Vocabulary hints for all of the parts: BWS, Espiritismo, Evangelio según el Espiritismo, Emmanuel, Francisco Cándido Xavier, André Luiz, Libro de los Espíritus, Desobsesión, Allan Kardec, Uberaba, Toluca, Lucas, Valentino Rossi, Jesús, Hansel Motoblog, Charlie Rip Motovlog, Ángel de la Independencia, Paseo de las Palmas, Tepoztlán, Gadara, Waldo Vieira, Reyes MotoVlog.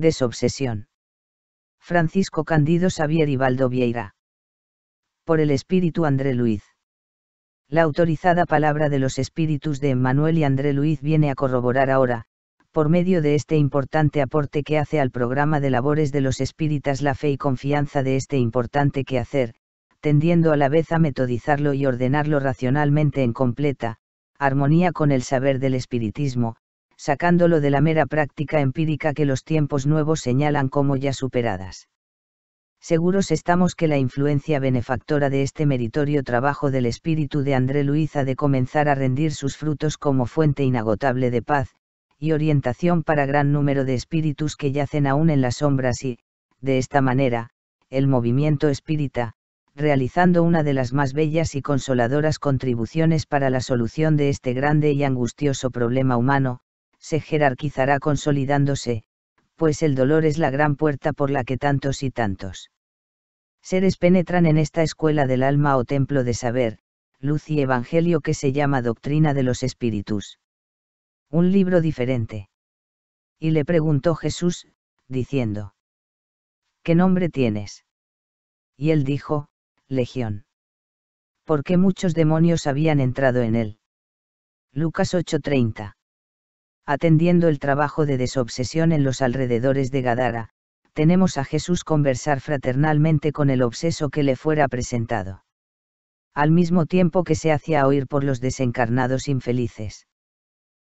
Desobsesión. Francisco Cándido Xavier y Waldo Vieira. Por el espíritu André Luiz. La autorizada palabra de los espíritus de Emmanuel y André Luiz viene a corroborar ahora, por medio de este importante aporte que hace al programa de labores de los espíritas, la fe y confianza de este importante quehacer, tendiendo a la vez a metodizarlo y ordenarlo racionalmente en completa armonía con el saber del espiritismo, sacándolo de la mera práctica empírica que los tiempos nuevos señalan como ya superadas. Seguros estamos que la influencia benefactora de este meritorio trabajo del espíritu de André Luiz ha de comenzar a rendir sus frutos como fuente inagotable de paz y orientación para gran número de espíritus que yacen aún en las sombras y, de esta manera, el movimiento espírita, realizando una de las más bellas y consoladoras contribuciones para la solución de este grande y angustioso problema humano, se jerarquizará consolidándose, pues el dolor es la gran puerta por la que tantos y tantos seres penetran en esta escuela del alma o templo de saber, luz y evangelio que se llama doctrina de los espíritus. Un libro diferente. Y le preguntó Jesús, diciendo: ¿Qué nombre tienes? Y él dijo: Legión. Porque muchos demonios habían entrado en él. Lucas 8:30. Atendiendo el trabajo de desobsesión en los alrededores de Gadara, tenemos a Jesús conversar fraternalmente con el obseso que le fuera presentado, al mismo tiempo que se hacía oír por los desencarnados infelices.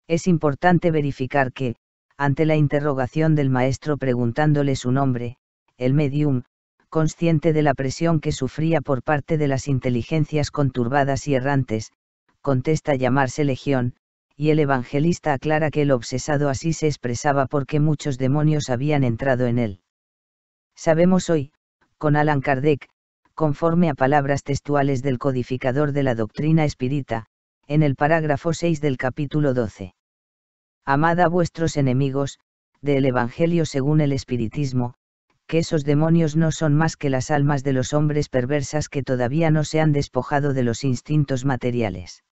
Es importante verificar que, ante la interrogación del maestro preguntándole su nombre, el médium, consciente de la presión que sufría por parte de las inteligencias conturbadas y errantes, contesta llamarse Legión, y el evangelista aclara que el obsesado así se expresaba porque muchos demonios habían entrado en él. Sabemos hoy, con Allan Kardec, conforme a palabras textuales del codificador de la doctrina espírita, en el parágrafo 6 del capítulo 12. Amad a vuestros enemigos, del Evangelio según el Espiritismo, que esos demonios no son más que las almas de los hombres perversas que todavía no se han despojado de los instintos materiales.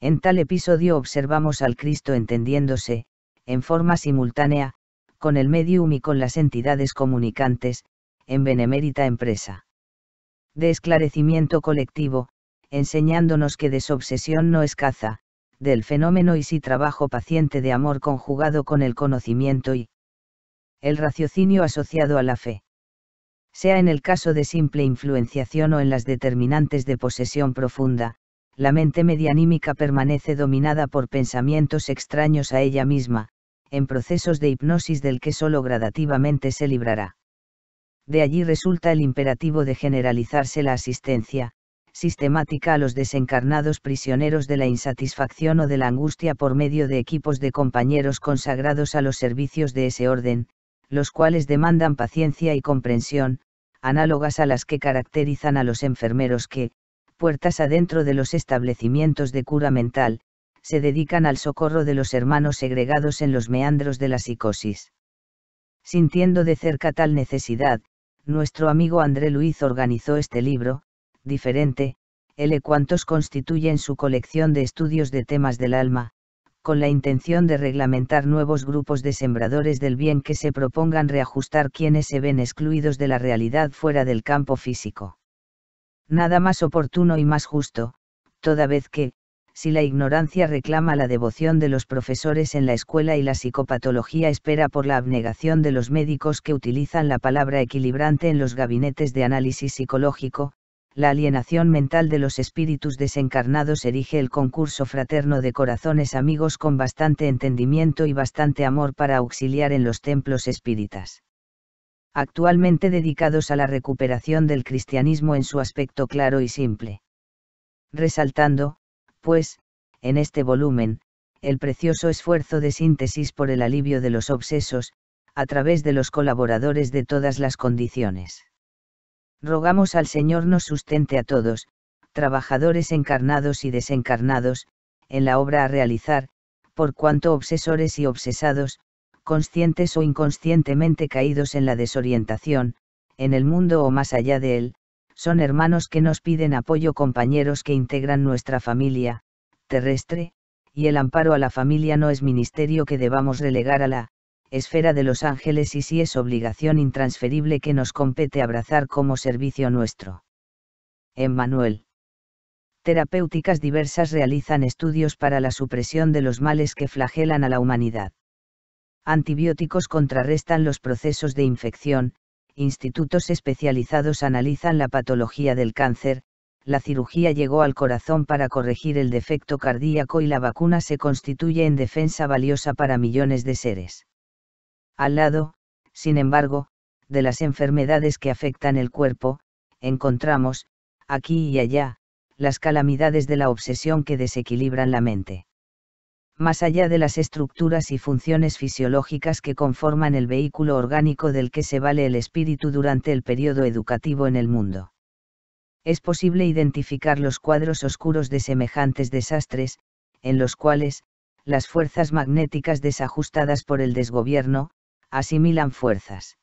En tal episodio observamos al Cristo entendiéndose, en forma simultánea, con el médium y con las entidades comunicantes, en benemérita empresa de esclarecimiento colectivo, enseñándonos que desobsesión no es caza del fenómeno y sí trabajo paciente de amor conjugado con el conocimiento y el raciocinio asociado a la fe. Sea en el caso de simple influenciación o en las determinantes de posesión profunda, la mente medianímica permanece dominada por pensamientos extraños a ella misma, en procesos de hipnosis del que solo gradativamente se librará. De allí resulta el imperativo de generalizarse la asistencia sistemática a los desencarnados prisioneros de la insatisfacción o de la angustia por medio de equipos de compañeros consagrados a los servicios de ese orden, los cuales demandan paciencia y comprensión, análogas a las que caracterizan a los enfermeros que, puertas adentro de los establecimientos de cura mental, se dedican al socorro de los hermanos segregados en los meandros de la psicosis. Sintiendo de cerca tal necesidad, nuestro amigo André Luiz organizó este libro, diferente, L. cuantos constituyen su colección de estudios de temas del alma, con la intención de reglamentar nuevos grupos de sembradores del bien que se propongan reajustar quienes se ven excluidos de la realidad fuera del campo físico. Nada más oportuno y más justo, toda vez que, si la ignorancia reclama la devoción de los profesores en la escuela y la psicopatología espera por la abnegación de los médicos que utilizan la palabra equilibrante en los gabinetes de análisis psicológico, la alienación mental de los espíritus desencarnados erige el concurso fraterno de corazones amigos con bastante entendimiento y bastante amor para auxiliar en los templos espíritas, actualmente dedicados a la recuperación del cristianismo en su aspecto claro y simple. Resaltando, pues, en este volumen, el precioso esfuerzo de síntesis por el alivio de los obsesos, a través de los colaboradores de todas las condiciones. Rogamos al Señor nos sustente a todos, trabajadores encarnados y desencarnados, en la obra a realizar, por cuanto obsesores y obsesados, conscientes o inconscientemente caídos en la desorientación, en el mundo o más allá de él, son hermanos que nos piden apoyo, compañeros que integran nuestra familia terrestre, y el amparo a la familia no es ministerio que debamos relegar a la esfera de los ángeles y si es obligación intransferible que nos compete abrazar como servicio nuestro. Emmanuel. Terapéuticas diversas realizan estudios para la supresión de los males que flagelan a la humanidad. Antibióticos contrarrestan los procesos de infección, institutos especializados analizan la patología del cáncer, la cirugía llegó al corazón para corregir el defecto cardíaco y la vacuna se constituye en defensa valiosa para millones de seres. Al lado, sin embargo, de las enfermedades que afectan el cuerpo, encontramos, aquí y allá, las calamidades de la obsesión que desequilibran la mente. Más allá de las estructuras y funciones fisiológicas que conforman el vehículo orgánico del que se vale el espíritu durante el periodo educativo en el mundo. Es posible identificar los cuadros oscuros de semejantes desastres, en los cuales, las fuerzas magnéticas desajustadas por el desgobierno, asimilan fuerzas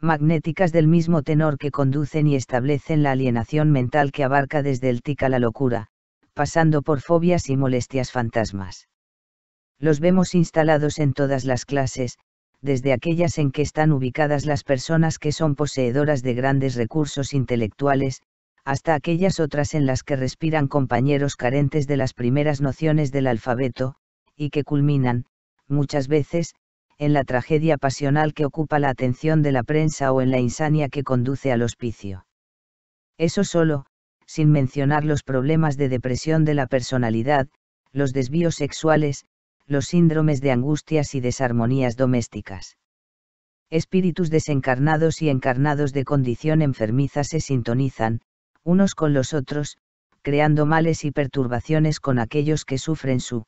magnéticas del mismo tenor que conducen y establecen la alienación mental que abarca desde el tic a la locura, pasando por fobias y molestias fantasmas. Los vemos instalados en todas las clases, desde aquellas en que están ubicadas las personas que son poseedoras de grandes recursos intelectuales, hasta aquellas otras en las que respiran compañeros carentes de las primeras nociones del alfabeto, y que culminan, muchas veces, en la tragedia pasional que ocupa la atención de la prensa o en la insania que conduce al hospicio. Eso solo, sin mencionar los problemas de depresión de la personalidad, los desvíos sexuales, los síndromes de angustias y desarmonías domésticas. Espíritus desencarnados y encarnados de condición enfermiza se sintonizan, unos con los otros, creando males y perturbaciones con aquellos que sufren su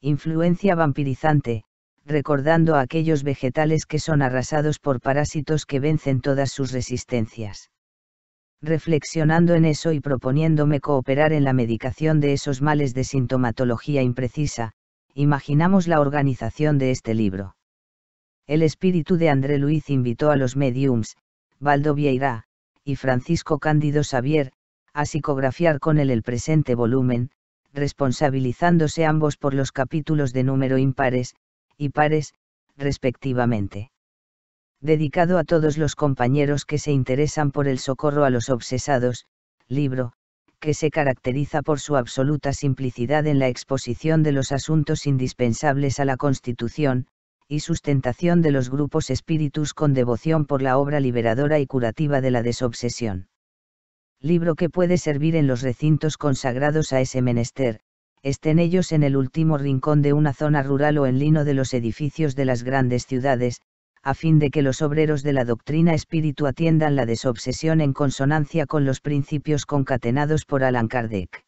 influencia vampirizante, recordando a aquellos vegetales que son arrasados por parásitos que vencen todas sus resistencias. Reflexionando en eso y proponiéndome cooperar en la medicación de esos males de sintomatología imprecisa, imaginamos la organización de este libro. El espíritu de André Luiz invitó a los médiums, Waldo Vieira, y Francisco Cándido Xavier, a psicografiar con él el presente volumen, responsabilizándose ambos por los capítulos de número impares, y pares, respectivamente. Dedicado a todos los compañeros que se interesan por el socorro a los obsesados, libro, que se caracteriza por su absoluta simplicidad en la exposición de los asuntos indispensables a la constitución, y sustentación de los grupos espíritus con devoción por la obra liberadora y curativa de la desobsesión. Libro que puede servir en los recintos consagrados a ese menester, estén ellos en el último rincón de una zona rural o en lino de los edificios de las grandes ciudades, a fin de que los obreros de la doctrina espíritu atiendan la desobsesión en consonancia con los principios concatenados por Allan Kardec.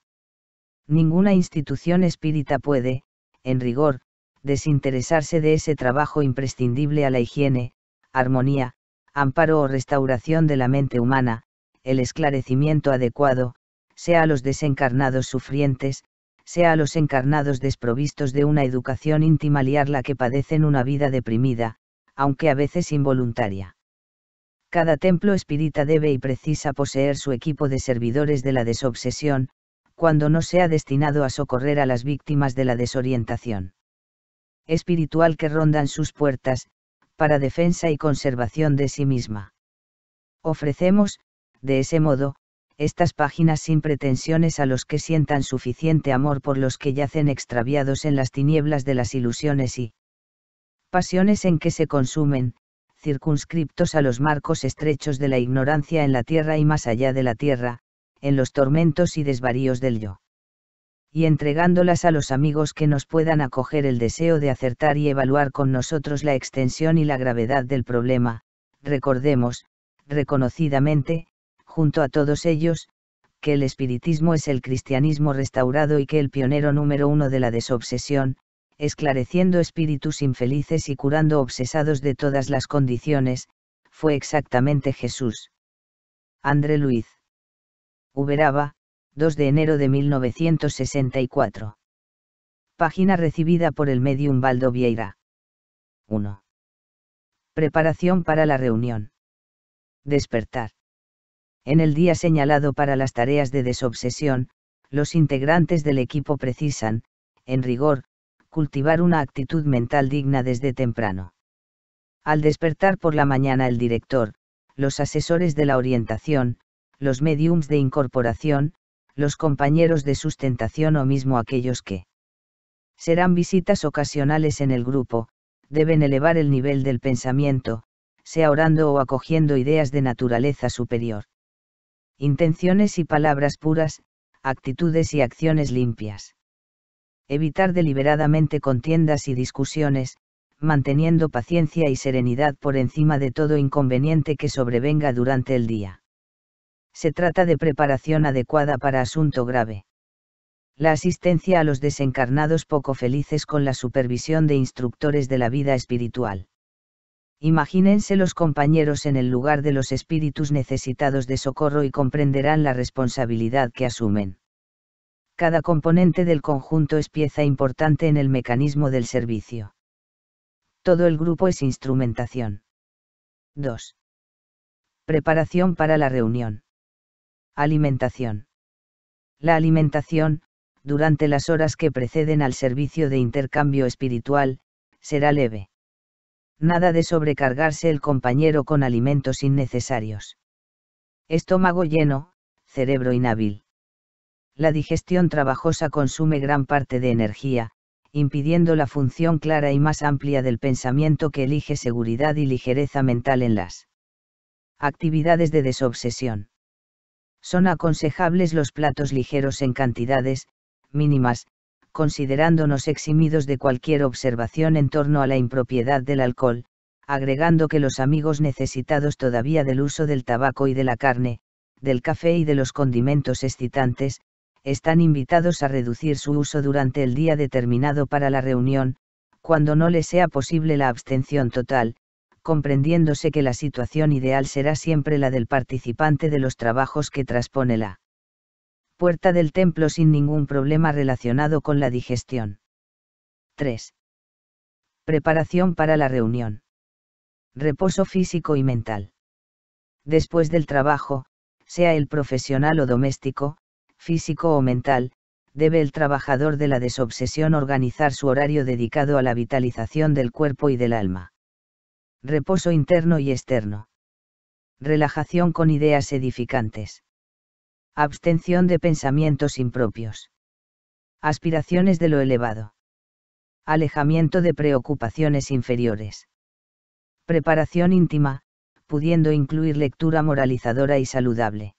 Ninguna institución espírita puede, en rigor, desinteresarse de ese trabajo imprescindible a la higiene, armonía, amparo o restauración de la mente humana, el esclarecimiento adecuado, sea a los desencarnados sufrientes, sea a los encarnados desprovistos de una educación íntima liar la que padecen una vida deprimida, aunque a veces involuntaria. Cada templo espírita debe y precisa poseer su equipo de servidores de la desobsesión, cuando no sea destinado a socorrer a las víctimas de la desorientación espiritual que rondan sus puertas, para defensa y conservación de sí misma. Ofrecemos, de ese modo, estas páginas sin pretensiones a los que sientan suficiente amor por los que yacen extraviados en las tinieblas de las ilusiones y pasiones en que se consumen, circunscriptos a los marcos estrechos de la ignorancia en la tierra y más allá de la tierra, en los tormentos y desvaríos del yo. Y entregándolas a los amigos que nos puedan acoger el deseo de acertar y evaluar con nosotros la extensión y la gravedad del problema, recordemos, reconocidamente, junto a todos ellos, que el espiritismo es el cristianismo restaurado y que el pionero número uno de la desobsesión, esclareciendo espíritus infelices y curando obsesados de todas las condiciones, fue exactamente Jesús. André Luiz. Uberaba, 2 de enero de 1964. Página recibida por el médium Waldo Vieira. 1. Preparación para la reunión. Despertar. En el día señalado para las tareas de desobsesión, los integrantes del equipo precisan, en rigor, cultivar una actitud mental digna desde temprano. Al despertar por la mañana el director, los asesores de la orientación, los médiums de incorporación, los compañeros de sustentación o mismo aquellos que serán visitas ocasionales en el grupo, deben elevar el nivel del pensamiento, sea orando o acogiendo ideas de naturaleza superior. Intenciones y palabras puras, actitudes y acciones limpias. Evitar deliberadamente contiendas y discusiones, manteniendo paciencia y serenidad por encima de todo inconveniente que sobrevenga durante el día. Se trata de preparación adecuada para asunto grave. La asistencia a los desencarnados poco felices con la supervisión de instructores de la vida espiritual. Imagínense los compañeros en el lugar de los espíritus necesitados de socorro y comprenderán la responsabilidad que asumen. Cada componente del conjunto es pieza importante en el mecanismo del servicio. Todo el grupo es instrumentación. 2. Preparación para la reunión. Alimentación. La alimentación, durante las horas que preceden al servicio de intercambio espiritual, será leve. Nada de sobrecargarse el compañero con alimentos innecesarios. Estómago lleno, cerebro inhábil. La digestión trabajosa consume gran parte de energía, impidiendo la función clara y más amplia del pensamiento que elige seguridad y ligereza mental en las actividades de desobsesión. Son aconsejables los platos ligeros en cantidades mínimas, considerándonos eximidos de cualquier observación en torno a la impropiedad del alcohol, agregando que los amigos necesitados todavía del uso del tabaco y de la carne, del café y de los condimentos excitantes, están invitados a reducir su uso durante el día determinado para la reunión, cuando no les sea posible la abstención total, comprendiéndose que la situación ideal será siempre la del participante de los trabajos que traspone la puerta del templo sin ningún problema relacionado con la digestión. 3. Preparación para la reunión. Reposo físico y mental. Después del trabajo, sea el profesional o doméstico, físico o mental, debe el trabajador de la desobsesión organizar su horario dedicado a la vitalización del cuerpo y del alma. Reposo interno y externo. Relajación con ideas edificantes. Abstención de pensamientos impropios. Aspiraciones de lo elevado. Alejamiento de preocupaciones inferiores. Preparación íntima, pudiendo incluir lectura moralizadora y saludable.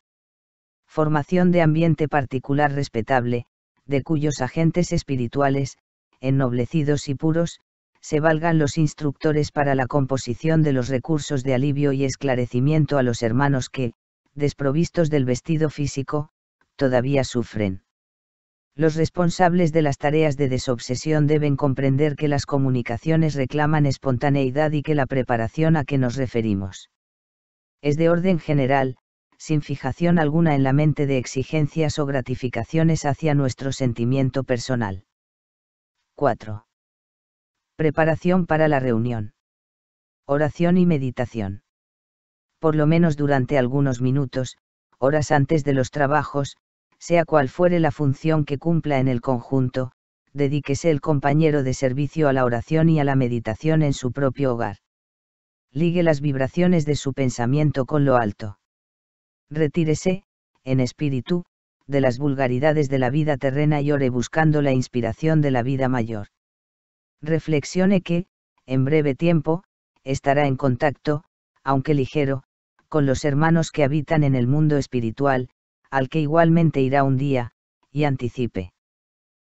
Formación de ambiente particular respetable, de cuyos agentes espirituales, ennoblecidos y puros, se valgan los instructores para la composición de los recursos de alivio y esclarecimiento a los hermanos que, desprovistos del vestido físico, todavía sufren. Los responsables de las tareas de desobsesión deben comprender que las comunicaciones reclaman espontaneidad y que la preparación a que nos referimos es de orden general, sin fijación alguna en la mente de exigencias o gratificaciones hacia nuestro sentimiento personal. 4. Preparación para la reunión. Oración y meditación. Por lo menos durante algunos minutos, horas antes de los trabajos, sea cual fuere la función que cumpla en el conjunto, dedíquese el compañero de servicio a la oración y a la meditación en su propio hogar. Ligue las vibraciones de su pensamiento con lo alto. Retírese, en espíritu, de las vulgaridades de la vida terrena y ore buscando la inspiración de la vida mayor. Reflexione que, en breve tiempo, estará en contacto, aunque ligero, con los hermanos que habitan en el mundo espiritual, al que igualmente irá un día, y anticipe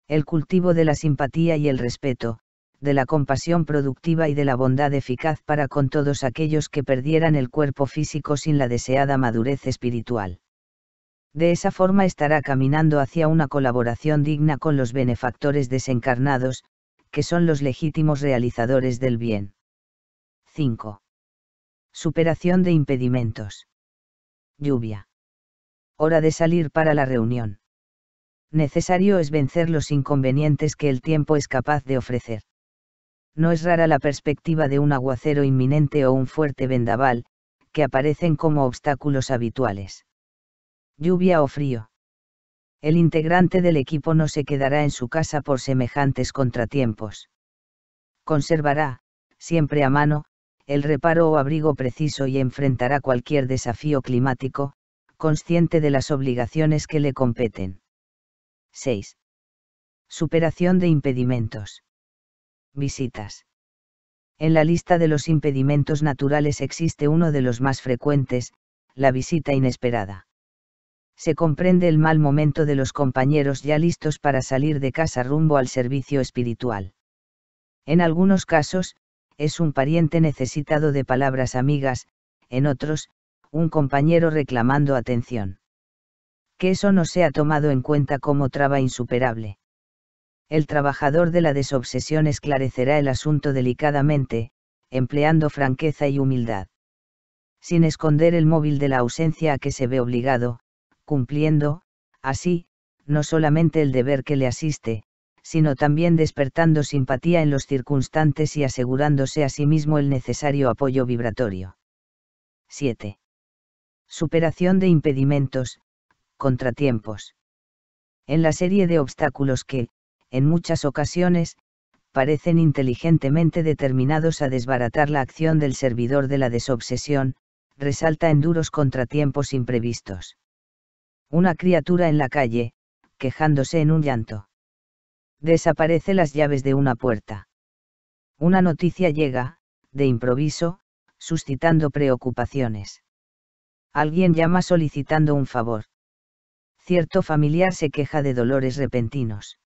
el cultivo de la simpatía y el respeto, de la compasión productiva y de la bondad eficaz para con todos aquellos que perdieran el cuerpo físico sin la deseada madurez espiritual. De esa forma estará caminando hacia una colaboración digna con los benefactores desencarnados, que son los legítimos realizadores del bien. 5. Superación de impedimentos. Lluvia. Hora de salir para la reunión. Necesario es vencer los inconvenientes que el tiempo es capaz de ofrecer. No es rara la perspectiva de un aguacero inminente o un fuerte vendaval, que aparecen como obstáculos habituales. Lluvia o frío. El integrante del equipo no se quedará en su casa por semejantes contratiempos. Conservará, siempre a mano, el reparo o abrigo preciso y enfrentará cualquier desafío climático, consciente de las obligaciones que le competen. 6. Superación de impedimentos. Visitas. En la lista de los impedimentos naturales existe uno de los más frecuentes, la visita inesperada. Se comprende el mal momento de los compañeros ya listos para salir de casa rumbo al servicio espiritual. En algunos casos, es un pariente necesitado de palabras amigas, en otros, un compañero reclamando atención. Que eso no sea tomado en cuenta como traba insuperable. El trabajador de la desobsesión esclarecerá el asunto delicadamente, empleando franqueza y humildad. Sin esconder el móvil de la ausencia a que se ve obligado, cumpliendo, así, no solamente el deber que le asiste, sino también despertando simpatía en los circunstantes y asegurándose a sí mismo el necesario apoyo vibratorio. 7. Superación de impedimentos, contratiempos. En la serie de obstáculos que, en muchas ocasiones, parecen inteligentemente determinados a desbaratar la acción del servidor de la desobsesión, resalta en duros contratiempos imprevistos. Una criatura en la calle, quejándose en un llanto. Desaparecen las llaves de una puerta. Una noticia llega, de improviso, suscitando preocupaciones. Alguien llama solicitando un favor. Cierto familiar se queja de dolores repentinos.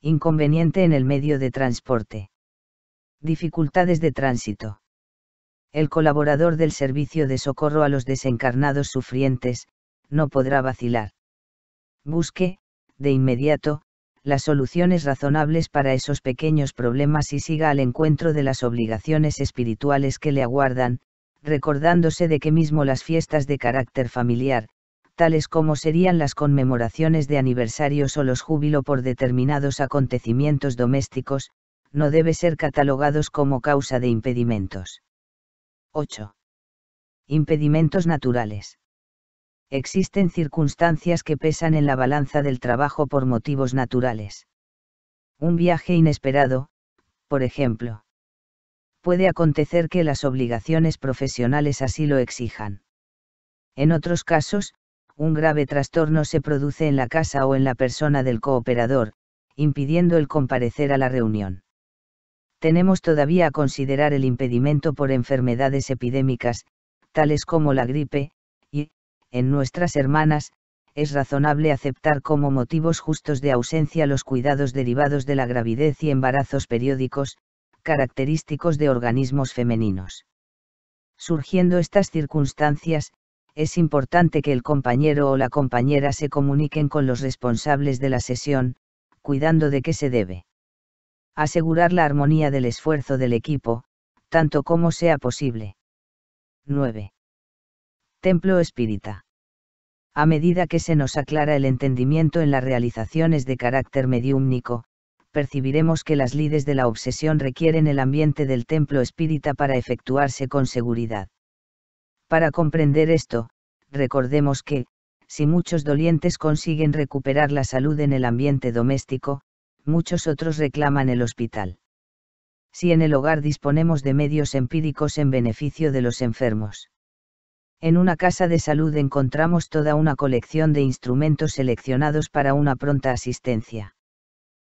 Inconveniente en el medio de transporte. Dificultades de tránsito. El colaborador del servicio de socorro a los desencarnados sufrientes, no podrá vacilar. Busque, de inmediato, las soluciones razonables para esos pequeños problemas y siga al encuentro de las obligaciones espirituales que le aguardan, recordándose de que mismo las fiestas de carácter familiar, tales como serían las conmemoraciones de aniversarios o los júbilo por determinados acontecimientos domésticos, no debe ser catalogados como causa de impedimentos. 8. Impedimentos naturales. Existen circunstancias que pesan en la balanza del trabajo por motivos naturales. Un viaje inesperado, por ejemplo. Puede acontecer que las obligaciones profesionales así lo exijan. En otros casos, un grave trastorno se produce en la casa o en la persona del cooperador, impidiendo el comparecer a la reunión. Tenemos todavía a considerar el impedimento por enfermedades epidémicas, tales como la gripe, y, en nuestras hermanas, es razonable aceptar como motivos justos de ausencia los cuidados derivados de la gravidez y embarazos periódicos, característicos de organismos femeninos. Surgiendo estas circunstancias, es importante que el compañero o la compañera se comuniquen con los responsables de la sesión, cuidando de que se debe asegurar la armonía del esfuerzo del equipo, tanto como sea posible. 9. Templo espírita. A medida que se nos aclara el entendimiento en las realizaciones de carácter mediúmnico, percibiremos que las lides de la obsesión requieren el ambiente del templo espírita para efectuarse con seguridad. Para comprender esto, recordemos que, si muchos dolientes consiguen recuperar la salud en el ambiente doméstico, muchos otros reclaman el hospital. Si en el hogar disponemos de medios empíricos en beneficio de los enfermos. En una casa de salud encontramos toda una colección de instrumentos seleccionados para una pronta asistencia.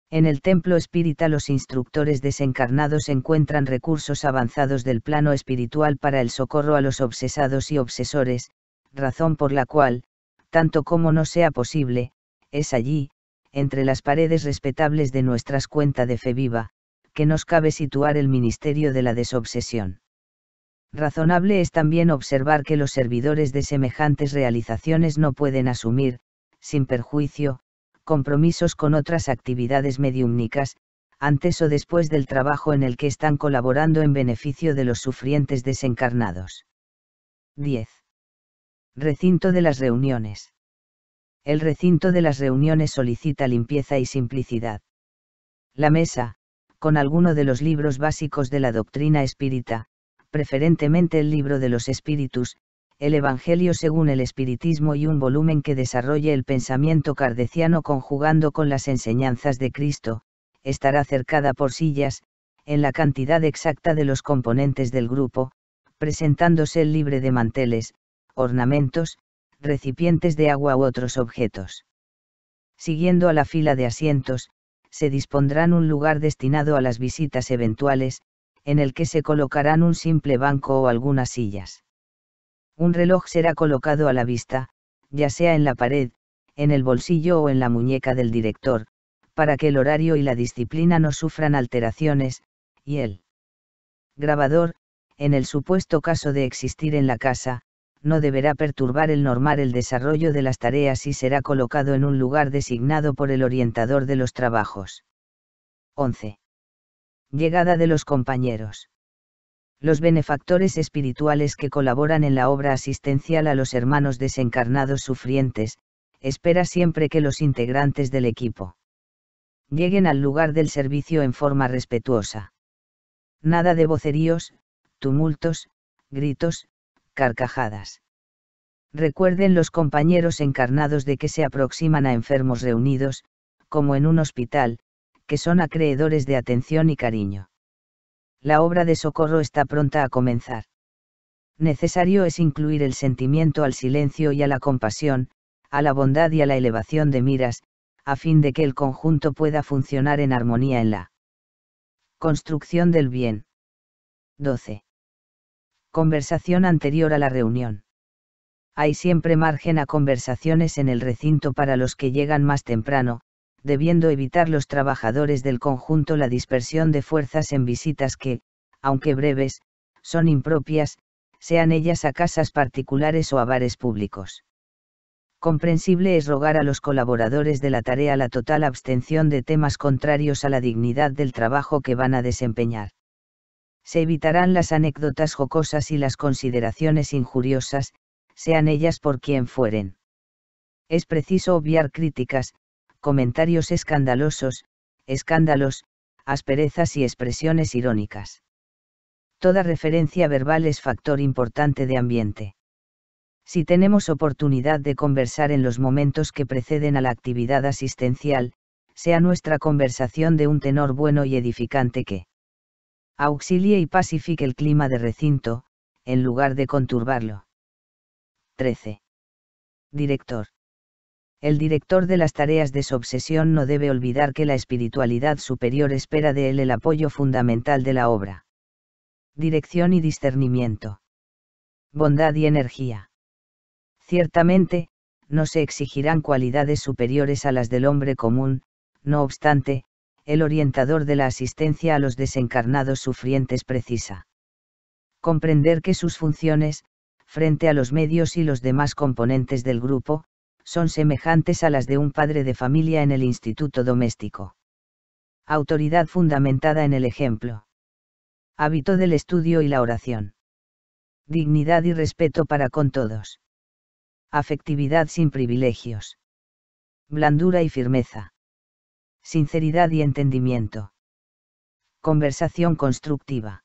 En el templo espírita los instructores desencarnados encuentran recursos avanzados del plano espiritual para el socorro a los obsesados y obsesores, razón por la cual, tanto como no sea posible, es allí, entre las paredes respetables de nuestras cuentas de fe viva, que nos cabe situar el ministerio de la desobsesión. Razonable es también observar que los servidores de semejantes realizaciones no pueden asumir, sin perjuicio, compromisos con otras actividades mediúmnicas, antes o después del trabajo en el que están colaborando en beneficio de los sufrientes desencarnados. 10. Recinto de las reuniones. El recinto de las reuniones solicita limpieza y simplicidad. La mesa, con alguno de los libros básicos de la doctrina espírita, preferentemente el Libro de los Espíritus, el Evangelio según el Espiritismo y un volumen que desarrolle el pensamiento kardeciano conjugando con las enseñanzas de Cristo, estará cercada por sillas, en la cantidad exacta de los componentes del grupo, presentándose libre de manteles, ornamentos, recipientes de agua u otros objetos. Siguiendo a la fila de asientos, se dispondrán un lugar destinado a las visitas eventuales, en el que se colocarán un simple banco o algunas sillas. Un reloj será colocado a la vista, ya sea en la pared, en el bolsillo o en la muñeca del director, para que el horario y la disciplina no sufran alteraciones, y el grabador, en el supuesto caso de existir en la casa, no deberá perturbar el normal desarrollo de las tareas y será colocado en un lugar designado por el orientador de los trabajos. 11. Llegada de los compañeros. Los benefactores espirituales que colaboran en la obra asistencial a los hermanos desencarnados sufrientes, espera siempre que los integrantes del equipo lleguen al lugar del servicio en forma respetuosa. Nada de voceríos, tumultos, gritos, carcajadas. Recuerden los compañeros encarnados de que se aproximan a enfermos reunidos, como en un hospital, que son acreedores de atención y cariño. La obra de socorro está pronta a comenzar. Necesario es incluir el sentimiento al silencio y a la compasión, a la bondad y a la elevación de miras, a fin de que el conjunto pueda funcionar en armonía en la construcción del bien. 12. Conversación anterior a la reunión. Hay siempre margen a conversaciones en el recinto para los que llegan más temprano, debiendo evitar los trabajadores del conjunto la dispersión de fuerzas en visitas que, aunque breves, son impropias, sean ellas a casas particulares o a bares públicos. Comprensible es rogar a los colaboradores de la tarea la total abstención de temas contrarios a la dignidad del trabajo que van a desempeñar. Se evitarán las anécdotas jocosas y las consideraciones injuriosas, sean ellas por quien fueren. Es preciso obviar críticas, comentarios escandalosos, escándalos, asperezas y expresiones irónicas. Toda referencia verbal es factor importante de ambiente. Si tenemos oportunidad de conversar en los momentos que preceden a la actividad asistencial, sea nuestra conversación de un tenor bueno y edificante que auxilie y pacifique el clima de recinto, en lugar de conturbarlo. 13. Director. El director de las tareas de desobsesión no debe olvidar que la espiritualidad superior espera de él el apoyo fundamental de la obra. Dirección y discernimiento. Bondad y energía. Ciertamente, no se exigirán cualidades superiores a las del hombre común, no obstante, el orientador de la asistencia a los desencarnados sufrientes precisa comprender que sus funciones, frente a los medios y los demás componentes del grupo, son semejantes a las de un padre de familia en el instituto doméstico. Autoridad fundamentada en el ejemplo. Hábito del estudio y la oración. Dignidad y respeto para con todos. Afectividad sin privilegios. Blandura y firmeza. Sinceridad y entendimiento. Conversación constructiva.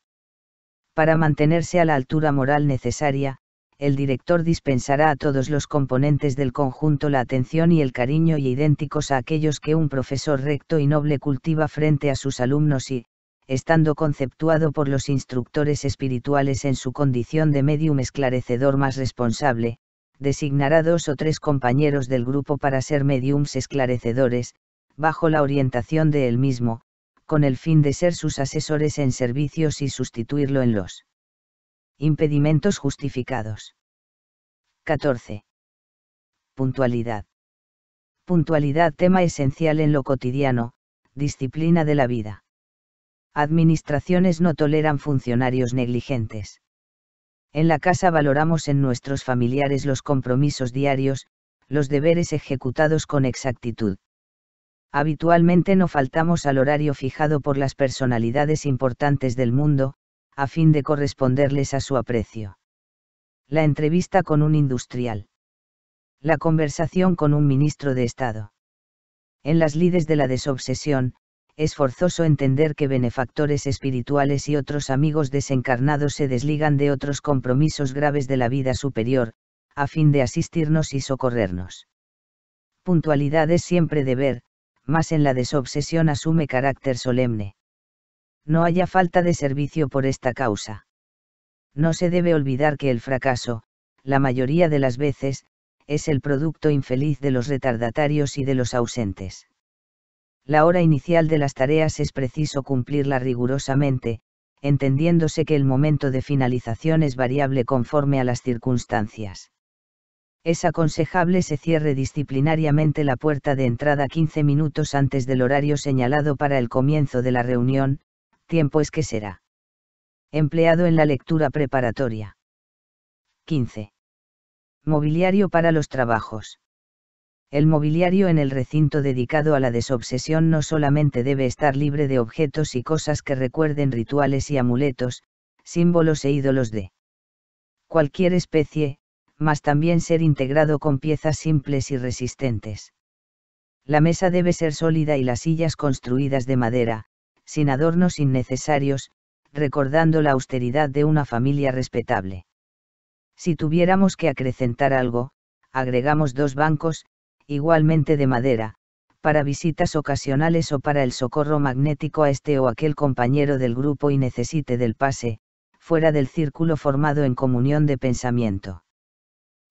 Para mantenerse a la altura moral necesaria, el director dispensará a todos los componentes del conjunto la atención y el cariño idénticos a aquellos que un profesor recto y noble cultiva frente a sus alumnos y, estando conceptuado por los instructores espirituales en su condición de medium esclarecedor más responsable, designará 2 o 3 compañeros del grupo para ser mediums esclarecedores, bajo la orientación de él mismo, con el fin de ser sus asesores en servicios y sustituirlo en los impedimentos justificados. 14. Puntualidad. Puntualidad, tema esencial en lo cotidiano, disciplina de la vida. Administraciones no toleran funcionarios negligentes. En la casa valoramos en nuestros familiares los compromisos diarios, los deberes ejecutados con exactitud. Habitualmente no faltamos al horario fijado por las personalidades importantes del mundo, a fin de corresponderles a su aprecio. La entrevista con un industrial. La conversación con un ministro de Estado. En las lides de la desobsesión, es forzoso entender que benefactores espirituales y otros amigos desencarnados se desligan de otros compromisos graves de la vida superior, a fin de asistirnos y socorrernos. Puntualidad es siempre deber, más en la desobsesión asume carácter solemne. no haya falta de servicio por esta causa. No se debe olvidar que el fracaso, la mayoría de las veces, es el producto infeliz de los retardatarios y de los ausentes. La hora inicial de las tareas es preciso cumplirla rigurosamente, entendiéndose que el momento de finalización es variable conforme a las circunstancias. Es aconsejable se cierre disciplinariamente la puerta de entrada 15 minutos antes del horario señalado para el comienzo de la reunión, tiempo es que será empleado en la lectura preparatoria. 15. Mobiliario para los trabajos. El mobiliario en el recinto dedicado a la desobsesión no solamente debe estar libre de objetos y cosas que recuerden rituales y amuletos, símbolos e ídolos de cualquier especie, mas también ser integrado con piezas simples y resistentes. La mesa debe ser sólida y las sillas construidas de madera, sin adornos innecesarios, recordando la austeridad de una familia respetable. Si tuviéramos que acrecentar algo, agregamos 2 bancos, igualmente de madera, para visitas ocasionales o para el socorro magnético a este o aquel compañero del grupo y necesite del pase, fuera del círculo formado en comunión de pensamiento.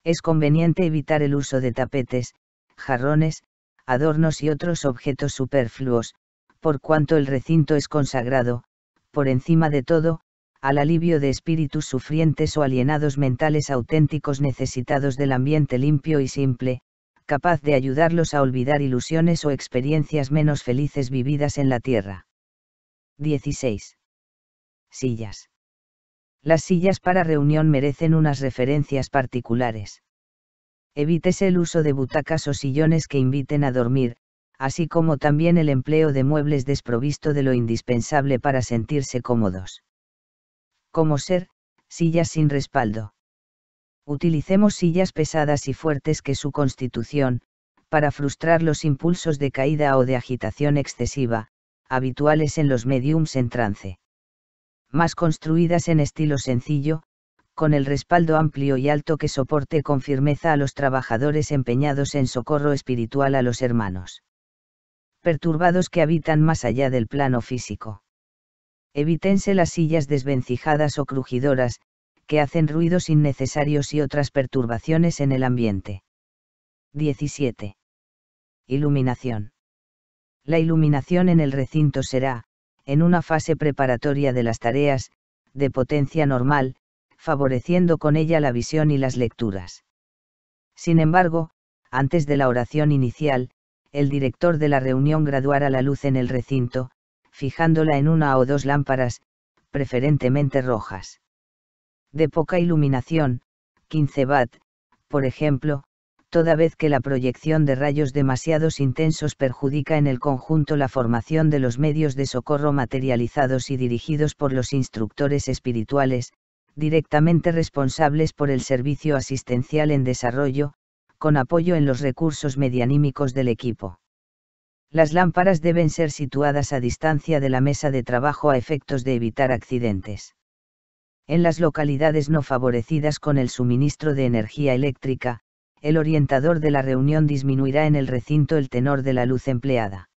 Es conveniente evitar el uso de tapetes, jarrones, adornos y otros objetos superfluos, por cuanto el recinto es consagrado, por encima de todo, al alivio de espíritus sufrientes o alienados mentales auténticos necesitados del ambiente limpio y simple, capaz de ayudarlos a olvidar ilusiones o experiencias menos felices vividas en la tierra. 16. Sillas. Las sillas para reunión merecen unas referencias particulares. Evítese el uso de butacas o sillones que inviten a dormir, así como también el empleo de muebles desprovisto de lo indispensable para sentirse cómodos. Como ser, sillas sin respaldo. Utilicemos sillas pesadas y fuertes que su constitución, para frustrar los impulsos de caída o de agitación excesiva, habituales en los mediums en trance. Más construidas en estilo sencillo, con el respaldo amplio y alto que soporte con firmeza a los trabajadores empeñados en socorro espiritual a los hermanos perturbados que habitan más allá del plano físico. Evítense las sillas desvencijadas o crujidoras, que hacen ruidos innecesarios y otras perturbaciones en el ambiente. 17. Iluminación. La iluminación en el recinto será, en una fase preparatoria de las tareas, de potencia normal, favoreciendo con ella la visión y las lecturas. Sin embargo, antes de la oración inicial, el director de la reunión graduará la luz en el recinto, fijándola en 1 o 2 lámparas, preferentemente rojas. De poca iluminación, 15 W, por ejemplo, toda vez que la proyección de rayos demasiados intensos perjudica en el conjunto la formación de los medios de socorro materializados y dirigidos por los instructores espirituales, directamente responsables por el servicio asistencial en desarrollo, con apoyo en los recursos medianímicos del equipo. Las lámparas deben ser situadas a distancia de la mesa de trabajo a efectos de evitar accidentes. En las localidades no favorecidas con el suministro de energía eléctrica, el orientador de la reunión disminuirá en el recinto el tenor de la luz empleada.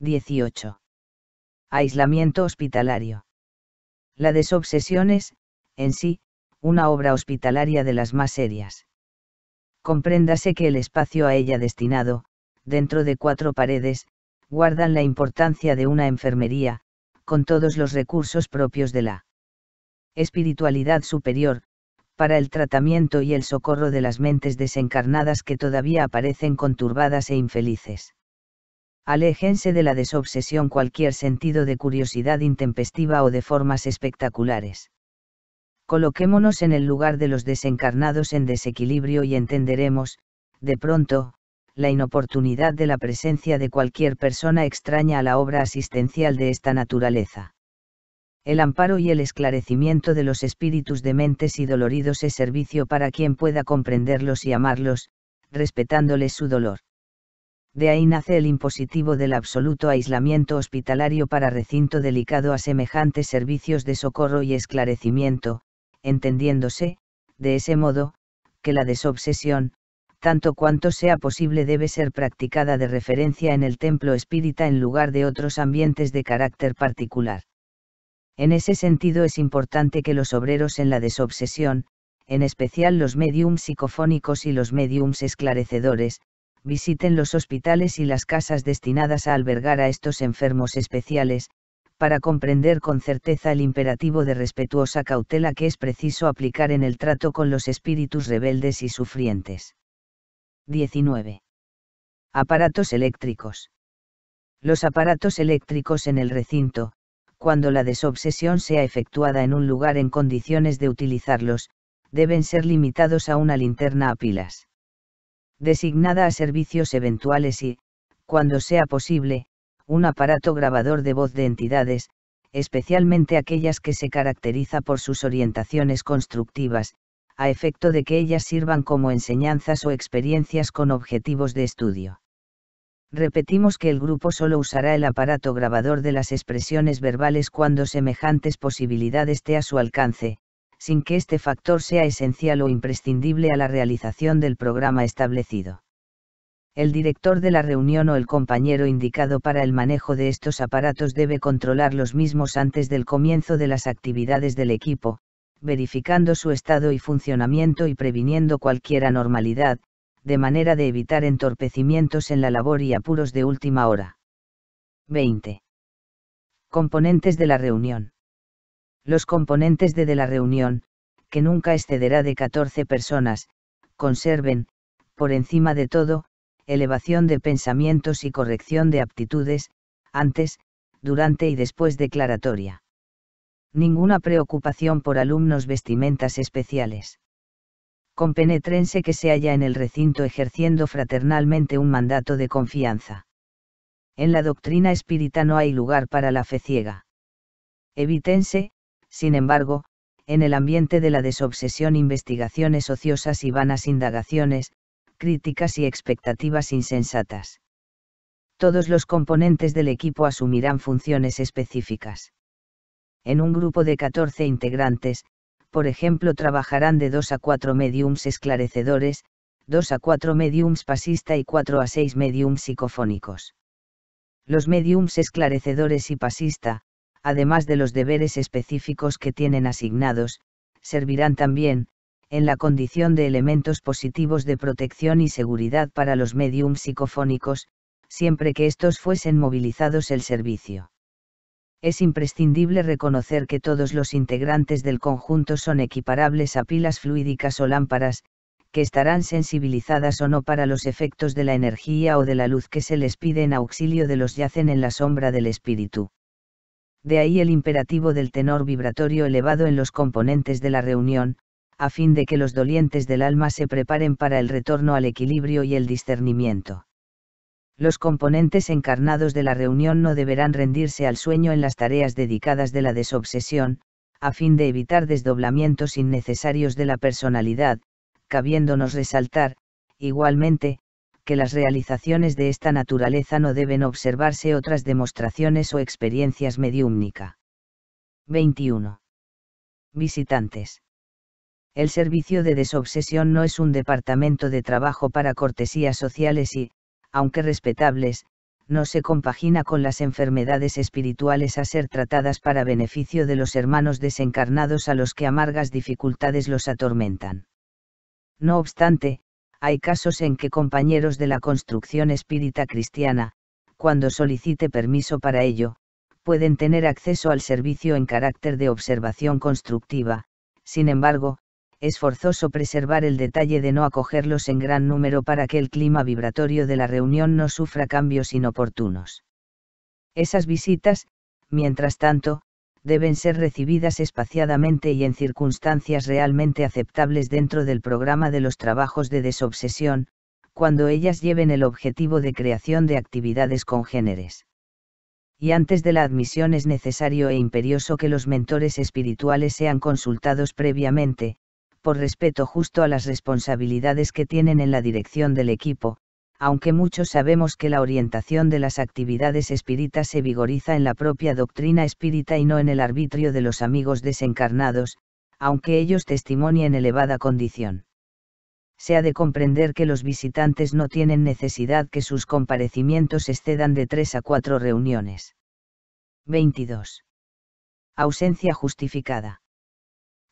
18. Aislamiento hospitalario. La desobsesión es, en sí, una obra hospitalaria de las más serias. Compréndase que el espacio a ella destinado, dentro de 4 paredes, guardan la importancia de una enfermería, con todos los recursos propios de la espiritualidad superior, para el tratamiento y el socorro de las mentes desencarnadas que todavía aparecen conturbadas e infelices. Aléjense de la desobsesión cualquier sentido de curiosidad intempestiva o de formas espectaculares. Coloquémonos en el lugar de los desencarnados en desequilibrio y entenderemos, de pronto, la inoportunidad de la presencia de cualquier persona extraña a la obra asistencial de esta naturaleza. El amparo y el esclarecimiento de los espíritus dementes y doloridos es servicio para quien pueda comprenderlos y amarlos, respetándoles su dolor. De ahí nace el impositivo del absoluto aislamiento hospitalario para recinto delicado a semejantes servicios de socorro y esclarecimiento, entendiéndose, de ese modo, que la desobsesión, tanto cuanto sea posible, debe ser practicada de referencia en el templo espírita en lugar de otros ambientes de carácter particular. En ese sentido es importante que los obreros en la desobsesión, en especial los médiums psicofónicos y los médiums esclarecedores, visiten los hospitales y las casas destinadas a albergar a estos enfermos especiales, para comprender con certeza el imperativo de respetuosa cautela que es preciso aplicar en el trato con los espíritus rebeldes y sufrientes. 19. Aparatos eléctricos. Los aparatos eléctricos en el recinto, cuando la desobsesión sea efectuada en un lugar en condiciones de utilizarlos, deben ser limitados a una linterna a pilas, designada a servicios eventuales y, cuando sea posible, un aparato grabador de voz de entidades, especialmente aquellas que se caracteriza por sus orientaciones constructivas, a efecto de que ellas sirvan como enseñanzas o experiencias con objetivos de estudio. Repetimos que el grupo solo usará el aparato grabador de las expresiones verbales cuando semejantes posibilidades esté a su alcance, sin que este factor sea esencial o imprescindible a la realización del programa establecido. El director de la reunión o el compañero indicado para el manejo de estos aparatos debe controlar los mismos antes del comienzo de las actividades del equipo, verificando su estado y funcionamiento y previniendo cualquier anormalidad, de manera de evitar entorpecimientos en la labor y apuros de última hora. 20. Componentes de la reunión. Los componentes de la reunión, que nunca excederá de 14 personas, conserven, por encima de todo, elevación de pensamientos y corrección de aptitudes, antes, durante y después declaratoria. Ninguna preocupación por alumnos, vestimentas especiales. Compenetrense que se halla en el recinto ejerciendo fraternalmente un mandato de confianza. En la doctrina espírita no hay lugar para la fe ciega. Evítense, sin embargo, en el ambiente de la desobsesión investigaciones ociosas y vanas indagaciones, críticas y expectativas insensatas. Todos los componentes del equipo asumirán funciones específicas. En un grupo de 14 integrantes, por ejemplo, trabajarán de 2 a 4 médiums esclarecedores, 2 a 4 médiums pasista y 4 a 6 médiums psicofónicos. Los médiums esclarecedores y pasista, además de los deberes específicos que tienen asignados, servirán también, en la condición de elementos positivos de protección y seguridad para los médiums psicofónicos, siempre que estos fuesen movilizados el servicio. Es imprescindible reconocer que todos los integrantes del conjunto son equiparables a pilas fluídicas o lámparas, que estarán sensibilizadas o no para los efectos de la energía o de la luz que se les pide en auxilio de los yacen en la sombra del espíritu. De ahí el imperativo del tenor vibratorio elevado en los componentes de la reunión, a fin de que los dolientes del alma se preparen para el retorno al equilibrio y el discernimiento. Los componentes encarnados de la reunión no deberán rendirse al sueño en las tareas dedicadas de la desobsesión, a fin de evitar desdoblamientos innecesarios de la personalidad, cabiéndonos resaltar, igualmente, que las realizaciones de esta naturaleza no deben observarse otras demostraciones o experiencias mediúmnica. 21. Visitantes. El servicio de desobsesión no es un departamento de trabajo para cortesías sociales y, aunque respetables, no se compagina con las enfermedades espirituales a ser tratadas para beneficio de los hermanos desencarnados a los que amargas dificultades los atormentan. No obstante, hay casos en que compañeros de la construcción espírita cristiana, cuando solicite permiso para ello, pueden tener acceso al servicio en carácter de observación constructiva. Sin embargo, es forzoso preservar el detalle de no acogerlos en gran número para que el clima vibratorio de la reunión no sufra cambios inoportunos. Esas visitas, mientras tanto, deben ser recibidas espaciadamente y en circunstancias realmente aceptables dentro del programa de los trabajos de desobsesión, cuando ellas lleven el objetivo de creación de actividades congéneres. Y antes de la admisión es necesario e imperioso que los mentores espirituales sean consultados previamente, por respeto justo a las responsabilidades que tienen en la dirección del equipo, aunque muchos sabemos que la orientación de las actividades espíritas se vigoriza en la propia doctrina espírita y no en el arbitrio de los amigos desencarnados, aunque ellos testimonien elevada condición. Se ha de comprender que los visitantes no tienen necesidad que sus comparecimientos excedan de 3 a 4 reuniones. 22. ausencia justificada.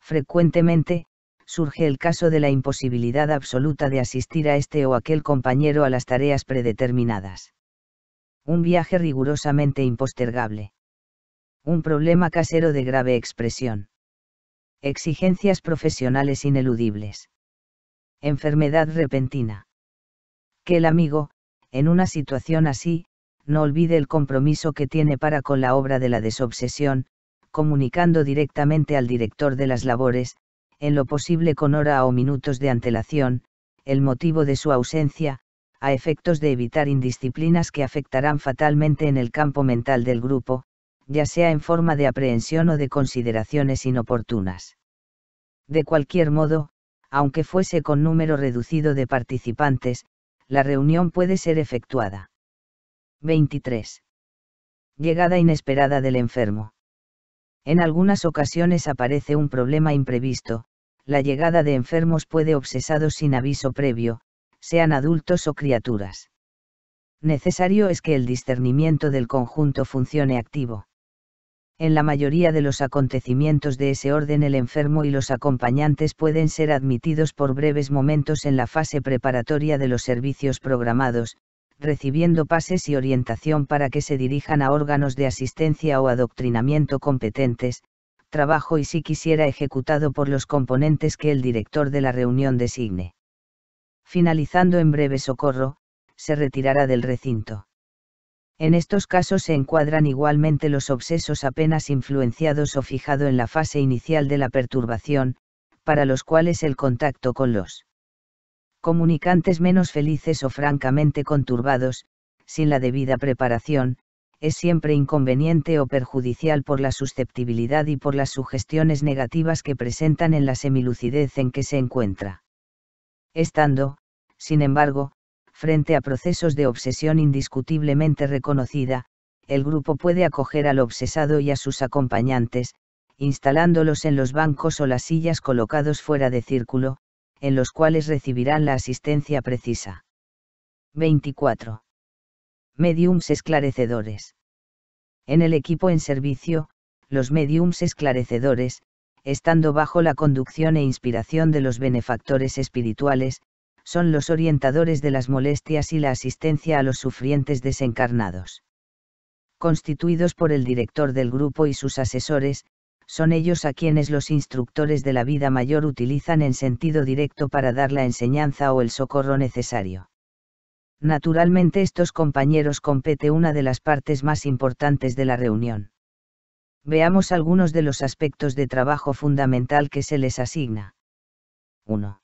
Frecuentemente, surge el caso de la imposibilidad absoluta de asistir a este o aquel compañero a las tareas predeterminadas. Un viaje rigurosamente impostergable. Un problema casero de grave expresión. Exigencias profesionales ineludibles. Enfermedad repentina. Que el amigo, en una situación así, no olvide el compromiso que tiene para con la obra de la desobsesión, comunicando directamente al director de las labores, en lo posible con hora o minutos de antelación, el motivo de su ausencia, a efectos de evitar indisciplinas que afectarán fatalmente en el campo mental del grupo, ya sea en forma de aprehensión o de consideraciones inoportunas. De cualquier modo, aunque fuese con número reducido de participantes, la reunión puede ser efectuada. 23. Llegada inesperada del enfermo. En algunas ocasiones aparece un problema imprevisto, la llegada de enfermos puede obsesados sin aviso previo, sean adultos o criaturas. Necesario es que el discernimiento del conjunto funcione activo. En la mayoría de los acontecimientos de ese orden el enfermo y los acompañantes pueden ser admitidos por breves momentos en la fase preparatoria de los servicios programados, recibiendo pases y orientación para que se dirijan a órganos de asistencia o adoctrinamiento competentes, trabajo y si quisiera ejecutado por los componentes que el director de la reunión designe. Finalizando en breve socorro, se retirará del recinto. En estos casos se encuadran igualmente los obsesos apenas influenciados o fijado en la fase inicial de la perturbación, para los cuales el contacto con los comunicantes menos felices o francamente conturbados, sin la debida preparación, es siempre inconveniente o perjudicial por la susceptibilidad y por las sugestiones negativas que presentan en la semilucidez en que se encuentra. Estando, sin embargo, frente a procesos de obsesión indiscutiblemente reconocida, el grupo puede acoger al obsesado y a sus acompañantes, instalándolos en los bancos o las sillas colocados fuera de círculo, en los cuales recibirán la asistencia precisa. 24. Mediums esclarecedores. En el equipo en servicio, los mediums esclarecedores, estando bajo la conducción e inspiración de los benefactores espirituales, son los orientadores de las molestias y la asistencia a los sufrientes desencarnados. Constituidos por el director del grupo y sus asesores, son ellos a quienes los instructores de la vida mayor utilizan en sentido directo para dar la enseñanza o el socorro necesario. Naturalmente estos compañeros compete una de las partes más importantes de la reunión. Veamos algunos de los aspectos de trabajo fundamental que se les asigna. 1.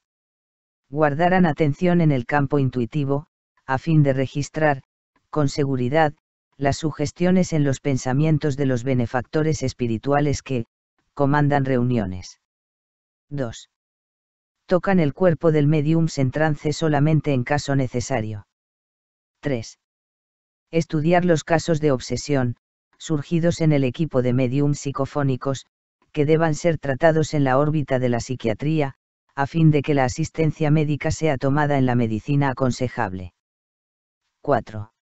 Guardarán atención en el campo intuitivo, a fin de registrar, con seguridad, las sugestiones en los pensamientos de los benefactores espirituales que comandan reuniones. 2. Tocan el cuerpo del médium en trance solamente en caso necesario. 3. Estudiar los casos de obsesión, surgidos en el equipo de médiums psicofónicos, que deban ser tratados en la órbita de la psiquiatría, a fin de que la asistencia médica sea tomada en la medicina aconsejable. 4.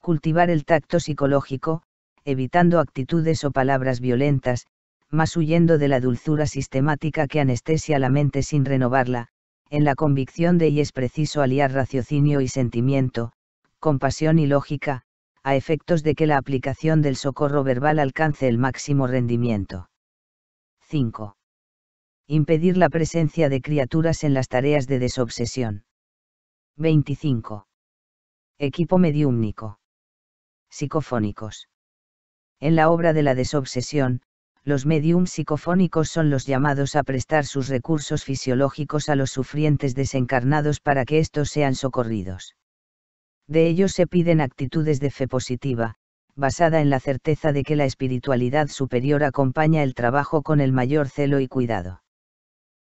Cultivar el tacto psicológico, evitando actitudes o palabras violentas, más huyendo de la dulzura sistemática que anestesia la mente sin renovarla, en la convicción de que es preciso aliar raciocinio y sentimiento, compasión y lógica, a efectos de que la aplicación del socorro verbal alcance el máximo rendimiento. 5. Impedir la presencia de criaturas en las tareas de desobsesión. 25. Equipo mediúmnico. Psicofónicos. En la obra de la desobsesión, los mediums psicofónicos son los llamados a prestar sus recursos fisiológicos a los sufrientes desencarnados para que estos sean socorridos. De ellos se piden actitudes de fe positiva, basada en la certeza de que la espiritualidad superior acompaña el trabajo con el mayor celo y cuidado.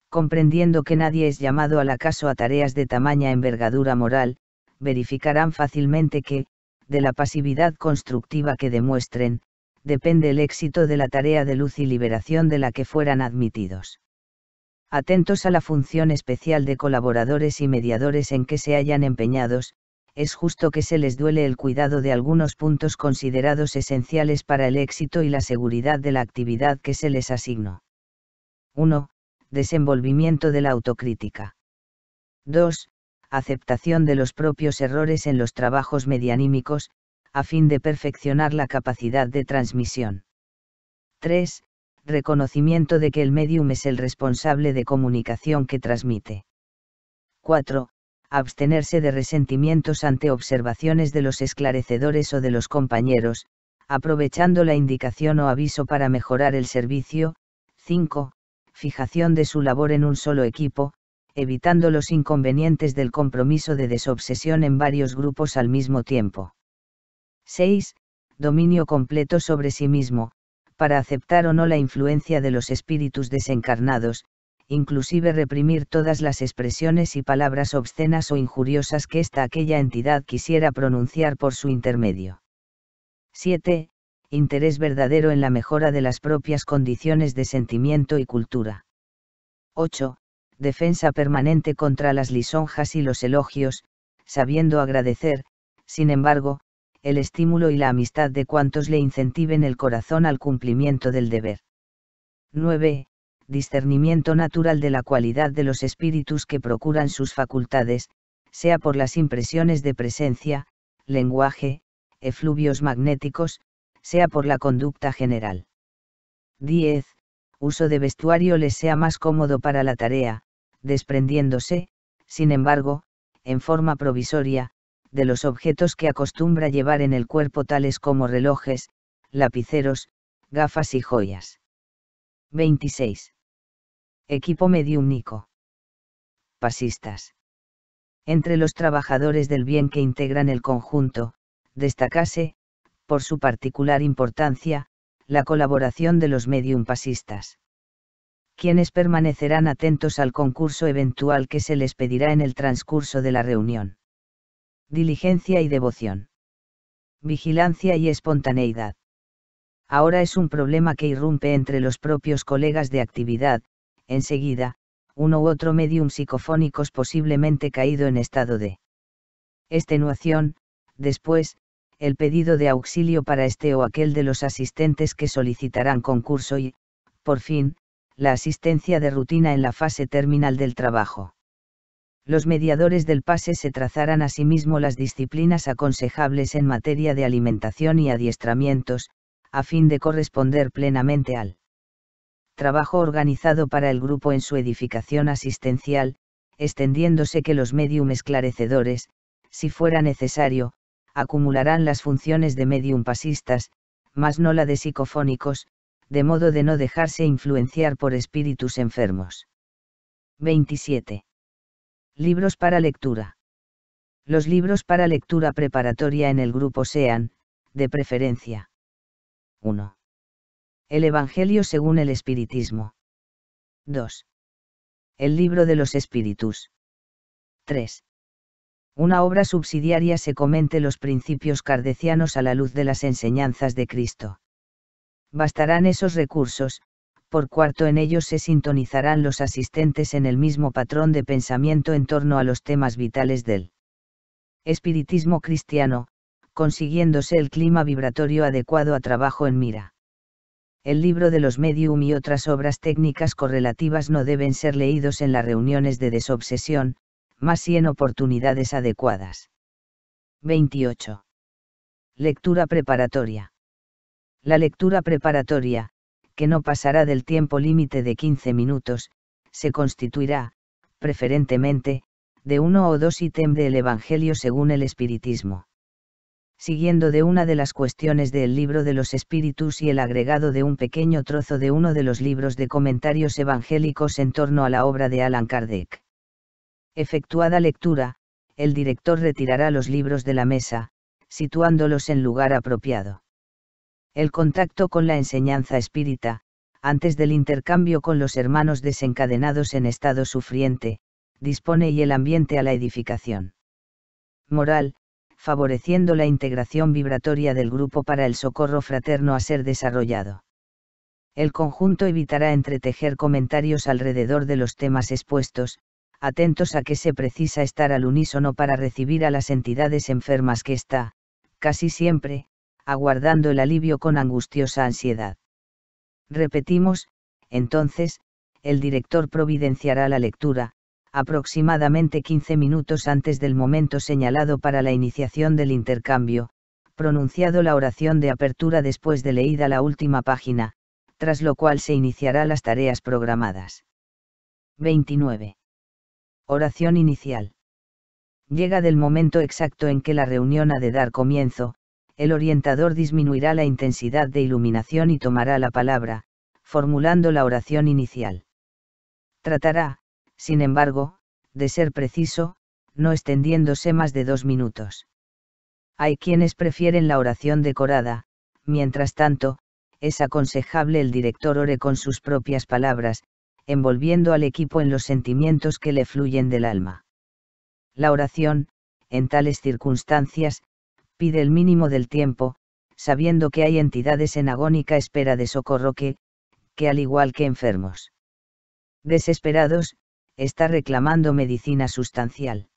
Comprendiendo que nadie es llamado al acaso a tareas de tamaña envergadura moral, verificarán fácilmente que, de la pasividad constructiva que demuestren, depende el éxito de la tarea de luz y liberación de la que fueran admitidos. Atentos a la función especial de colaboradores y mediadores en que se hayan empeñados, es justo que se les duele el cuidado de algunos puntos considerados esenciales para el éxito y la seguridad de la actividad que se les asignó. 1. Desenvolvimiento de la autocrítica. 2. Aceptación de los propios errores en los trabajos medianímicos, a fin de perfeccionar la capacidad de transmisión. 3. Reconocimiento de que el médium es el responsable de comunicación que transmite. 4. Abstenerse de resentimientos ante observaciones de los esclarecedores o de los compañeros, aprovechando la indicación o aviso para mejorar el servicio. 5. Fijación de su labor en un solo equipo, evitando los inconvenientes del compromiso de desobsesión en varios grupos al mismo tiempo. 6. Dominio completo sobre sí mismo, para aceptar o no la influencia de los espíritus desencarnados, inclusive reprimir todas las expresiones y palabras obscenas o injuriosas que aquella entidad quisiera pronunciar por su intermedio. 7. Interés verdadero en la mejora de las propias condiciones de sentimiento y cultura. 8. Defensa permanente contra las lisonjas y los elogios, sabiendo agradecer, sin embargo, el estímulo y la amistad de cuantos le incentiven el corazón al cumplimiento del deber. 9. Discernimiento natural de la cualidad de los espíritus que procuran sus facultades, sea por las impresiones de presencia, lenguaje, efluvios magnéticos, sea por la conducta general. 10. Uso de vestuario les sea más cómodo para la tarea, desprendiéndose, sin embargo, en forma provisoria, de los objetos que acostumbra llevar en el cuerpo tales como relojes, lapiceros, gafas y joyas. 26. Equipo mediúmnico. Pasistas. Entre los trabajadores del bien que integran el conjunto, destacase, por su particular importancia, la colaboración de los medium pasistas, quienes permanecerán atentos al concurso eventual que se les pedirá en el transcurso de la reunión. Diligencia y devoción. Vigilancia y espontaneidad. Ahora es un problema que irrumpe entre los propios colegas de actividad, enseguida, uno u otro medium psicofónicos posiblemente caído en estado de extenuación, después, el pedido de auxilio para este o aquel de los asistentes que solicitarán concurso y, por fin, la asistencia de rutina en la fase terminal del trabajo. Los mediadores del pase se trazarán asimismo las disciplinas aconsejables en materia de alimentación y adiestramientos, a fin de corresponder plenamente al trabajo organizado para el grupo en su edificación asistencial, extendiéndose que los medium esclarecedores, si fuera necesario, acumularán las funciones de medium pasistas, mas no la de psicofónicos, de modo de no dejarse influenciar por espíritus enfermos. 27. Libros para lectura. Los libros para lectura preparatoria en el grupo sean, de preferencia. 1. El Evangelio según el Espiritismo. 2. El Libro de los Espíritus. 3. Una obra subsidiaria se comente los principios kardecianos a la luz de las enseñanzas de Cristo. Bastarán esos recursos, por cuarto en ellos se sintonizarán los asistentes en el mismo patrón de pensamiento en torno a los temas vitales del espiritismo cristiano, consiguiéndose el clima vibratorio adecuado a trabajo en mira. El libro de los medium y otras obras técnicas correlativas no deben ser leídos en las reuniones de desobsesión, más si en oportunidades adecuadas. 28. Lectura preparatoria. La lectura preparatoria, que no pasará del tiempo límite de 15 minutos, se constituirá, preferentemente, de uno o dos ítems del Evangelio según el Espiritismo, siguiendo de una de las cuestiones del Libro de los Espíritus y el agregado de un pequeño trozo de uno de los libros de comentarios evangélicos en torno a la obra de Allan Kardec. Efectuada lectura, el director retirará los libros de la mesa, situándolos en lugar apropiado. El contacto con la enseñanza espírita, antes del intercambio con los hermanos desencadenados en estado sufriente, dispone y el ambiente a la edificación moral, favoreciendo la integración vibratoria del grupo para el socorro fraterno a ser desarrollado. El conjunto evitará entretejer comentarios alrededor de los temas expuestos, atentos a que se precisa estar al unísono para recibir a las entidades enfermas que está, casi siempre, aguardando el alivio con angustiosa ansiedad. Repetimos, entonces, el director providenciará la lectura, aproximadamente 15 minutos antes del momento señalado para la iniciación del intercambio, pronunciado la oración de apertura después de leída la última página, tras lo cual se iniciará las tareas programadas. 29. Oración inicial. Llega del momento exacto en que la reunión ha de dar comienzo, el orientador disminuirá la intensidad de iluminación y tomará la palabra, formulando la oración inicial. Tratará, sin embargo, de ser preciso, no extendiéndose más de 2 minutos. Hay quienes prefieren la oración decorada, mientras tanto, es aconsejable el director ore con sus propias palabras, envolviendo al equipo en los sentimientos que le fluyen del alma. La oración, en tales circunstancias, pide el mínimo del tiempo, sabiendo que hay entidades en agónica espera de socorro que al igual que enfermos desesperados, está reclamando medicina sustancial.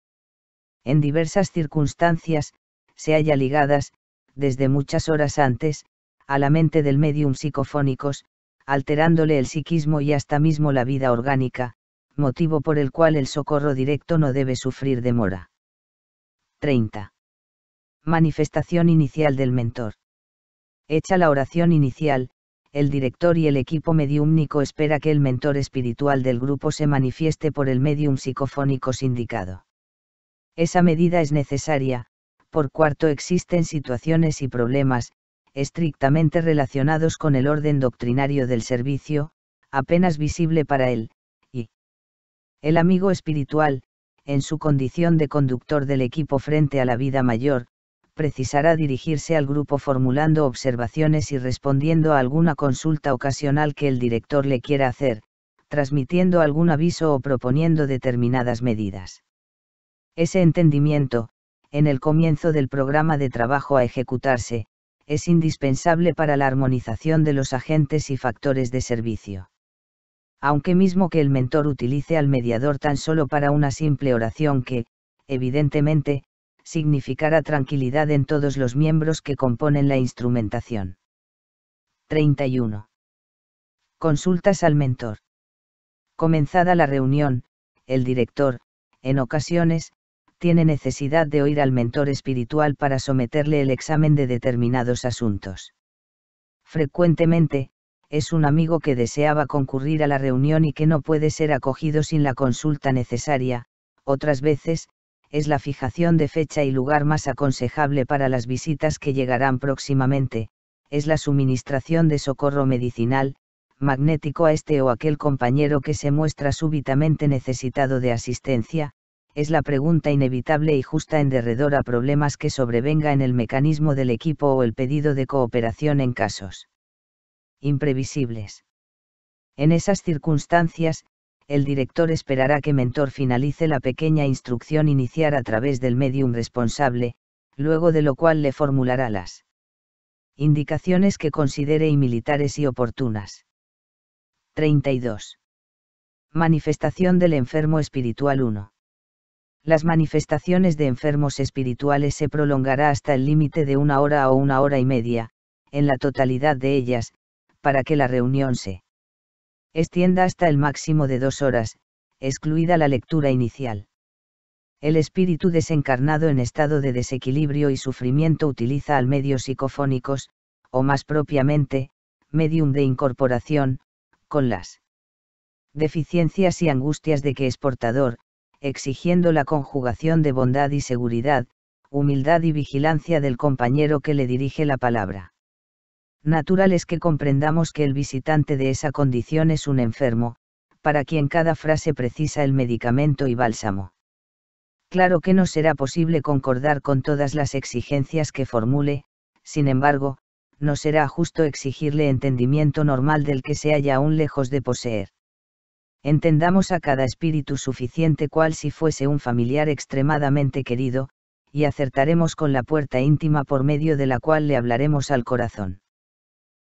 En diversas circunstancias, se halla ligadas, desde muchas horas antes, a la mente del médium psicofónicos, alterándole el psiquismo y hasta mismo la vida orgánica, motivo por el cual el socorro directo no debe sufrir demora. 30. Manifestación inicial del mentor. Hecha la oración inicial, el director y el equipo mediúmnico espera que el mentor espiritual del grupo se manifieste por el médium psicofónico indicado. Esa medida es necesaria, por cuanto existen situaciones y problemas, estrictamente relacionados con el orden doctrinario del servicio, apenas visible para él, y el amigo espiritual, en su condición de conductor del equipo frente a la vida mayor, precisará dirigirse al grupo formulando observaciones y respondiendo a alguna consulta ocasional que el director le quiera hacer, transmitiendo algún aviso o proponiendo determinadas medidas. Ese entendimiento, en el comienzo del programa de trabajo a ejecutarse, es indispensable para la armonización de los agentes y factores de servicio. Aunque mismo que el mentor utilice al mediador tan solo para una simple oración que, evidentemente, significará tranquilidad en todos los miembros que componen la instrumentación. 31. Consultas al mentor. Comenzada la reunión, el director, en ocasiones, tiene necesidad de oír al mentor espiritual para someterle el examen de determinados asuntos. Frecuentemente, es un amigo que deseaba concurrir a la reunión y que no puede ser acogido sin la consulta necesaria, otras veces, es la fijación de fecha y lugar más aconsejable para las visitas que llegarán próximamente, es la suministración de socorro medicinal, magnético a este o aquel compañero que se muestra súbitamente necesitado de asistencia, es la pregunta inevitable y justa en derredor a problemas que sobrevenga en el mecanismo del equipo o el pedido de cooperación en casos imprevisibles. En esas circunstancias, el director esperará que mentor finalice la pequeña instrucción inicial a través del médium responsable, luego de lo cual le formulará las indicaciones que considere militares y oportunas. 32. Manifestación del enfermo espiritual 1. Las manifestaciones de enfermos espirituales se prolongará hasta el límite de 1 hora o 1 hora y media, en la totalidad de ellas, para que la reunión se extienda hasta el máximo de 2 horas, excluida la lectura inicial. El espíritu desencarnado en estado de desequilibrio y sufrimiento utiliza al medio psicofónicos, o más propiamente, medium de incorporación, con las deficiencias y angustias de que es portador, exigiendo la conjugación de bondad y seguridad, humildad y vigilancia del compañero que le dirige la palabra. Natural es que comprendamos que el visitante de esa condición es un enfermo, para quien cada frase precisa el medicamento y bálsamo. Claro que no será posible concordar con todas las exigencias que formule, sin embargo, no será justo exigirle entendimiento normal del que se halla aún lejos de poseer. Entendamos a cada espíritu suficiente cual si fuese un familiar extremadamente querido, y acertaremos con la puerta íntima por medio de la cual le hablaremos al corazón.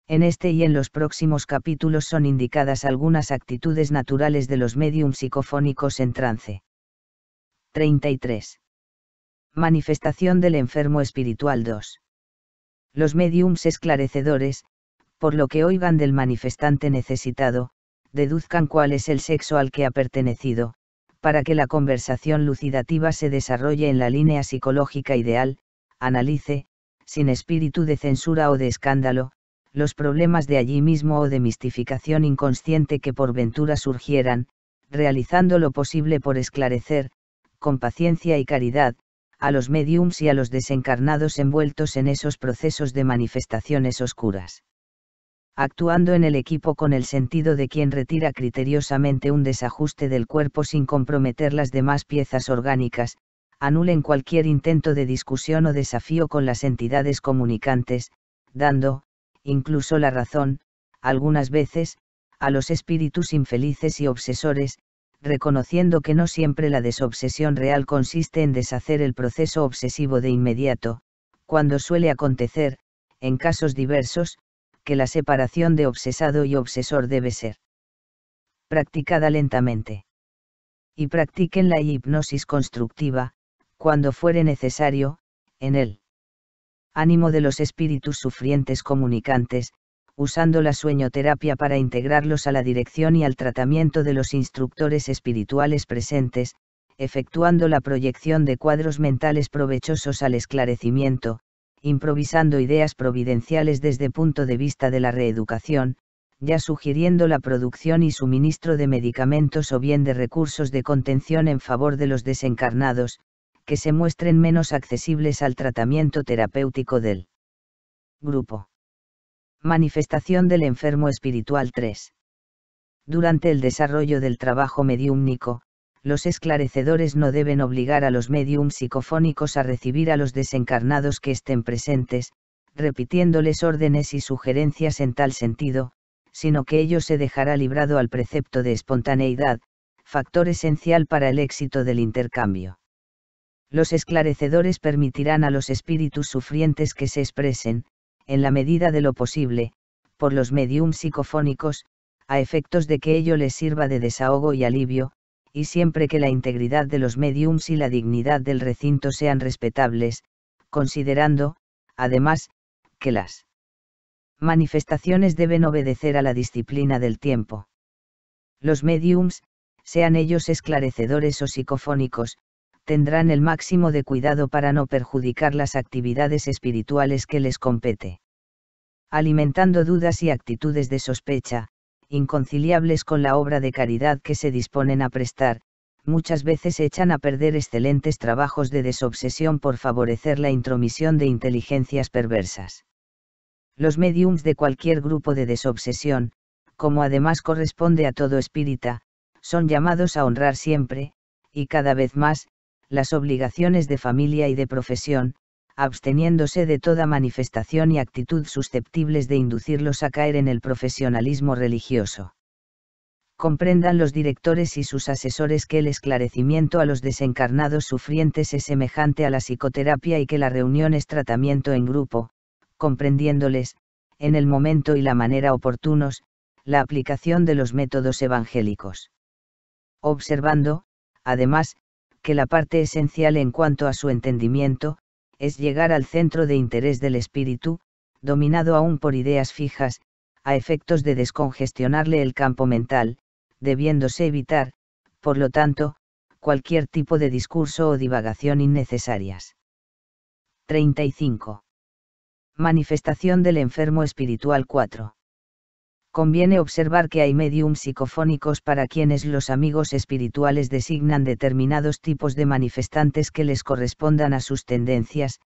En este y en los próximos capítulos son indicadas algunas actitudes naturales de los médiums psicofónicos en trance. 33. Manifestación del enfermo espiritual 2. Los médiums esclarecedores, por lo que oigan del manifestante necesitado, deduzcan cuál es el sexo al que ha pertenecido, para que la conversación lucidativa se desarrolle en la línea psicológica ideal, analice, sin espíritu de censura o de escándalo, los problemas de allí mismo o de mistificación inconsciente que por ventura surgieran, realizando lo posible por esclarecer, con paciencia y caridad, a los médiums y a los desencarnados envueltos en esos procesos de manifestaciones oscuras. Actuando en el equipo con el sentido de quien retira criteriosamente un desajuste del cuerpo sin comprometer las demás piezas orgánicas, anulen cualquier intento de discusión o desafío con las entidades comunicantes, dando, incluso la razón, algunas veces, a los espíritus infelices y obsesores, reconociendo que no siempre la desobsesión real consiste en deshacer el proceso obsesivo de inmediato, cuando suele acontecer, en casos diversos, que la separación de obsesado y obsesor debe ser practicada lentamente. Y practiquen la hipnosis constructiva, cuando fuere necesario, en el ánimo de los espíritus sufrientes comunicantes, usando la sueñoterapia para integrarlos a la dirección y al tratamiento de los instructores espirituales presentes, efectuando la proyección de cuadros mentales provechosos al esclarecimiento, improvisando ideas providenciales desde punto de vista de la reeducación, ya sugiriendo la producción y suministro de medicamentos o bien de recursos de contención en favor de los desencarnados, que se muestren menos accesibles al tratamiento terapéutico del grupo. Manifestación del enfermo espiritual 3. Durante el desarrollo del trabajo mediúmnico, los esclarecedores no deben obligar a los médiums psicofónicos a recibir a los desencarnados que estén presentes, repitiéndoles órdenes y sugerencias en tal sentido, sino que ello se dejará librado al precepto de espontaneidad, factor esencial para el éxito del intercambio. Los esclarecedores permitirán a los espíritus sufrientes que se expresen, en la medida de lo posible, por los médiums psicofónicos, a efectos de que ello les sirva de desahogo y alivio, y siempre que la integridad de los médiums y la dignidad del recinto sean respetables, considerando, además, que las manifestaciones deben obedecer a la disciplina del tiempo. Los médiums, sean ellos esclarecedores o psicofónicos, tendrán el máximo de cuidado para no perjudicar las actividades espirituales que les compete, alimentando dudas y actitudes de sospecha, inconciliables con la obra de caridad que se disponen a prestar, muchas veces echan a perder excelentes trabajos de desobsesión por favorecer la intromisión de inteligencias perversas. Los médiums de cualquier grupo de desobsesión, como además corresponde a todo espírita, son llamados a honrar siempre, y cada vez más, las obligaciones de familia y de profesión, absteniéndose de toda manifestación y actitud susceptibles de inducirlos a caer en el profesionalismo religioso. Comprendan los directores y sus asesores que el esclarecimiento a los desencarnados sufrientes es semejante a la psicoterapia y que la reunión es tratamiento en grupo, comprendiéndoles, en el momento y la manera oportunos, la aplicación de los métodos evangélicos. Observando, además, que la parte esencial en cuanto a su entendimiento, es llegar al centro de interés del espíritu, dominado aún por ideas fijas, a efectos de descongestionarle el campo mental, debiéndose evitar, por lo tanto, cualquier tipo de discurso o divagación innecesarias. 35. Manifestación del enfermo espiritual 4. Conviene observar que hay médiums psicofónicos para quienes los amigos espirituales designan determinados tipos de manifestantes que les correspondan a sus tendencias,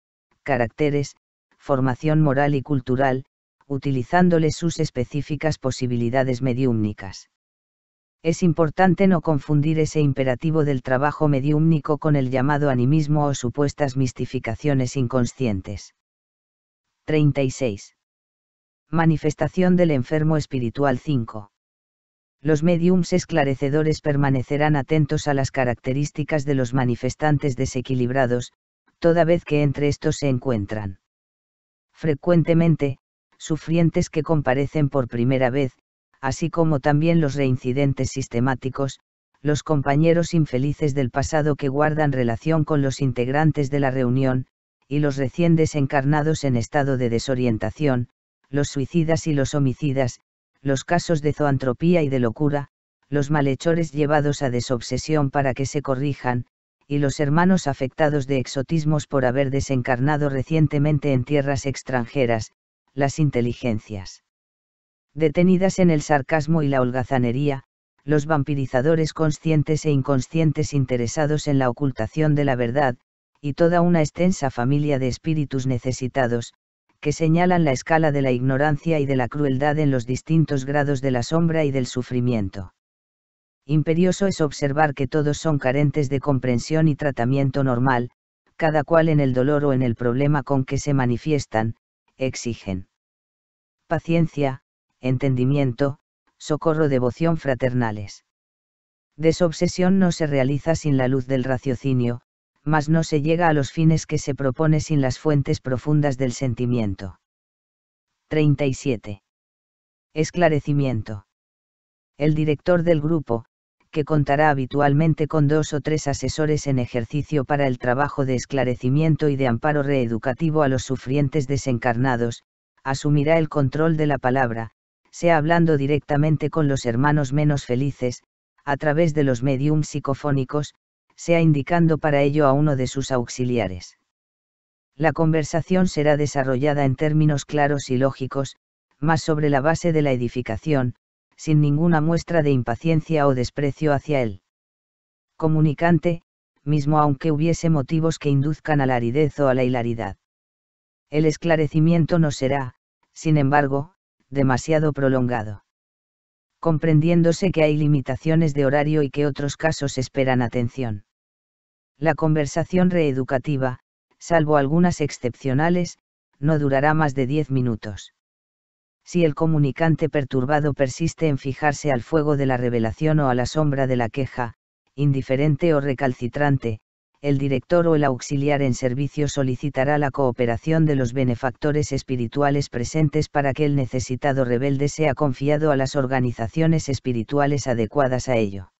caracteres, formación moral y cultural, utilizándoles sus específicas posibilidades mediúmnicas. Es importante no confundir ese imperativo del trabajo mediúmnico con el llamado animismo o supuestas mistificaciones inconscientes. 36. Manifestación del enfermo espiritual 5. Los médiums esclarecedores permanecerán atentos a las características de los manifestantes desequilibrados, toda vez que entre estos se encuentran, frecuentemente, sufrientes que comparecen por primera vez, así como también los reincidentes sistemáticos, los compañeros infelices del pasado que guardan relación con los integrantes de la reunión, y los recién desencarnados en estado de desorientación, los suicidas y los homicidas, los casos de zoantropía y de locura, los malhechores llevados a desobsesión para que se corrijan, y los hermanos afectados de exotismos por haber desencarnado recientemente en tierras extranjeras, las inteligencias detenidas en el sarcasmo y la holgazanería, los vampirizadores conscientes e inconscientes interesados en la ocultación de la verdad, y toda una extensa familia de espíritus necesitados, que señalan la escala de la ignorancia y de la crueldad en los distintos grados de la sombra y del sufrimiento. Imperioso es observar que todos son carentes de comprensión y tratamiento normal, cada cual en el dolor o en el problema con que se manifiestan, exigen paciencia, entendimiento, socorro, devoción fraternales. Desobsesión no se realiza sin la luz del raciocinio, mas no se llega a los fines que se propone sin las fuentes profundas del sentimiento. 37. Esclarecimiento. El director del grupo, que contará habitualmente con 2 o 3 asesores en ejercicio para el trabajo de esclarecimiento y de amparo reeducativo a los sufrientes desencarnados, asumirá el control de la palabra, sea hablando directamente con los hermanos menos felices, a través de los médiums psicofónicos, sea indicando para ello a uno de sus auxiliares. La conversación será desarrollada en términos claros y lógicos, más sobre la base de la edificación, sin ninguna muestra de impaciencia o desprecio hacia él. Comunicante, mismo aunque hubiese motivos que induzcan a la aridez o a la hilaridad. El esclarecimiento no será, sin embargo, demasiado prolongado. Comprendiéndose que hay limitaciones de horario y que otros casos esperan atención. La conversación reeducativa, salvo algunas excepcionales, no durará más de 10 minutos. Si el comunicante perturbado persiste en fijarse al fuego de la revelación o a la sombra de la queja, indiferente o recalcitrante, el director o el auxiliar en servicio solicitará la cooperación de los benefactores espirituales presentes para que el necesitado rebelde sea confiado a las organizaciones espirituales adecuadas a ello.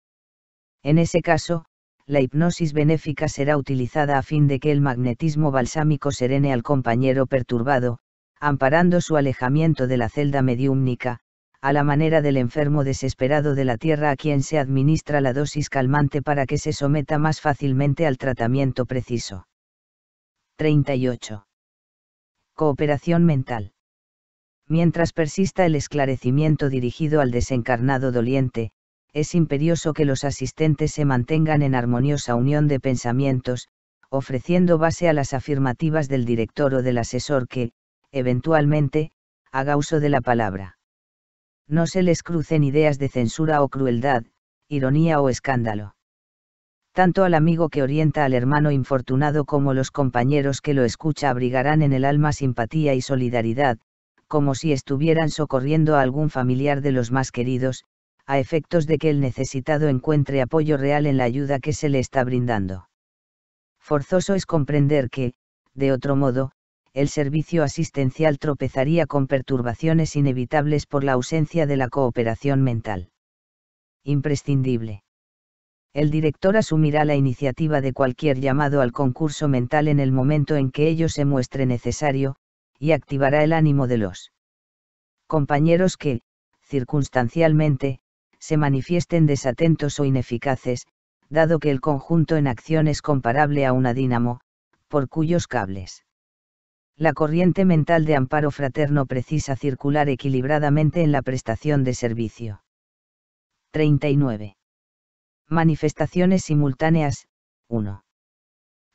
En ese caso, la hipnosis benéfica será utilizada a fin de que el magnetismo balsámico serene al compañero perturbado, amparando su alejamiento de la celda mediúmnica, a la manera del enfermo desesperado de la tierra a quien se administra la dosis calmante para que se someta más fácilmente al tratamiento preciso. 38. Cooperación mental. Mientras persista el esclarecimiento dirigido al desencarnado doliente, es imperioso que los asistentes se mantengan en armoniosa unión de pensamientos, ofreciendo base a las afirmativas del director o del asesor que, eventualmente, haga uso de la palabra. No se les crucen ideas de censura o crueldad, ironía o escándalo. Tanto al amigo que orienta al hermano infortunado como los compañeros que lo escucha abrigarán en el alma simpatía y solidaridad, como si estuvieran socorriendo a algún familiar de los más queridos, a efectos de que el necesitado encuentre apoyo real en la ayuda que se le está brindando. Forzoso es comprender que, de otro modo, el servicio asistencial tropezaría con perturbaciones inevitables por la ausencia de la cooperación mental. Imprescindible. El director asumirá la iniciativa de cualquier llamado al concurso mental en el momento en que ello se muestre necesario, y activará el ánimo de los compañeros que, circunstancialmente, se manifiesten desatentos o ineficaces, dado que el conjunto en acción es comparable a una dínamo, por cuyos cables la corriente mental de amparo fraterno precisa circular equilibradamente en la prestación de servicio. 39. Manifestaciones simultáneas. 1.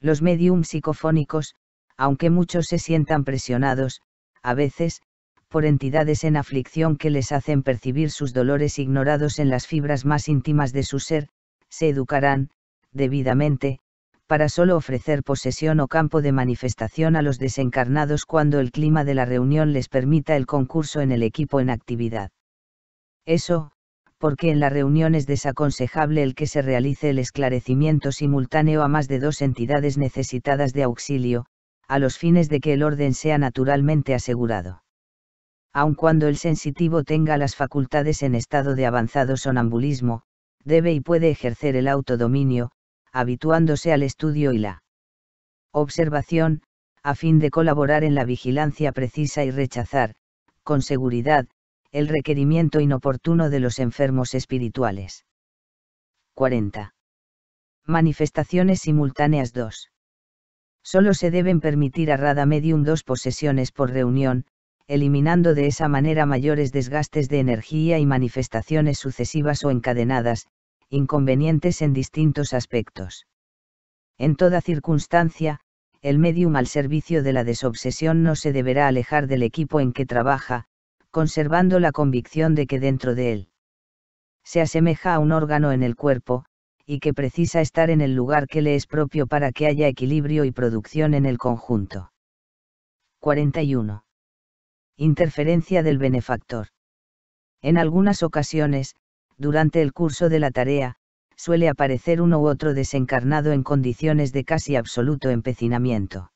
Los médiums psicofónicos, aunque muchos se sientan presionados, a veces, por entidades en aflicción que les hacen percibir sus dolores ignorados en las fibras más íntimas de su ser, se educarán, debidamente, para solo ofrecer posesión o campo de manifestación a los desencarnados cuando el clima de la reunión les permita el concurso en el equipo en actividad. Eso, porque en la reunión es desaconsejable el que se realice el esclarecimiento simultáneo a más de 2 entidades necesitadas de auxilio, a los fines de que el orden sea naturalmente asegurado. Aun cuando el sensitivo tenga las facultades en estado de avanzado sonambulismo, debe y puede ejercer el autodominio, habituándose al estudio y la observación, a fin de colaborar en la vigilancia precisa y rechazar, con seguridad, el requerimiento inoportuno de los enfermos espirituales. 40. Manifestaciones simultáneas 2. Solo se deben permitir a Rada Medium 2 posesiones por reunión, eliminando de esa manera mayores desgastes de energía y manifestaciones sucesivas o encadenadas, inconvenientes en distintos aspectos. En toda circunstancia, el medium al servicio de la desobsesión no se deberá alejar del equipo en que trabaja, conservando la convicción de que dentro de él se asemeja a un órgano en el cuerpo, y que precisa estar en el lugar que le es propio para que haya equilibrio y producción en el conjunto. 41. Interferencia del benefactor. En algunas ocasiones, durante el curso de la tarea, suele aparecer uno u otro desencarnado en condiciones de casi absoluto empecinamiento.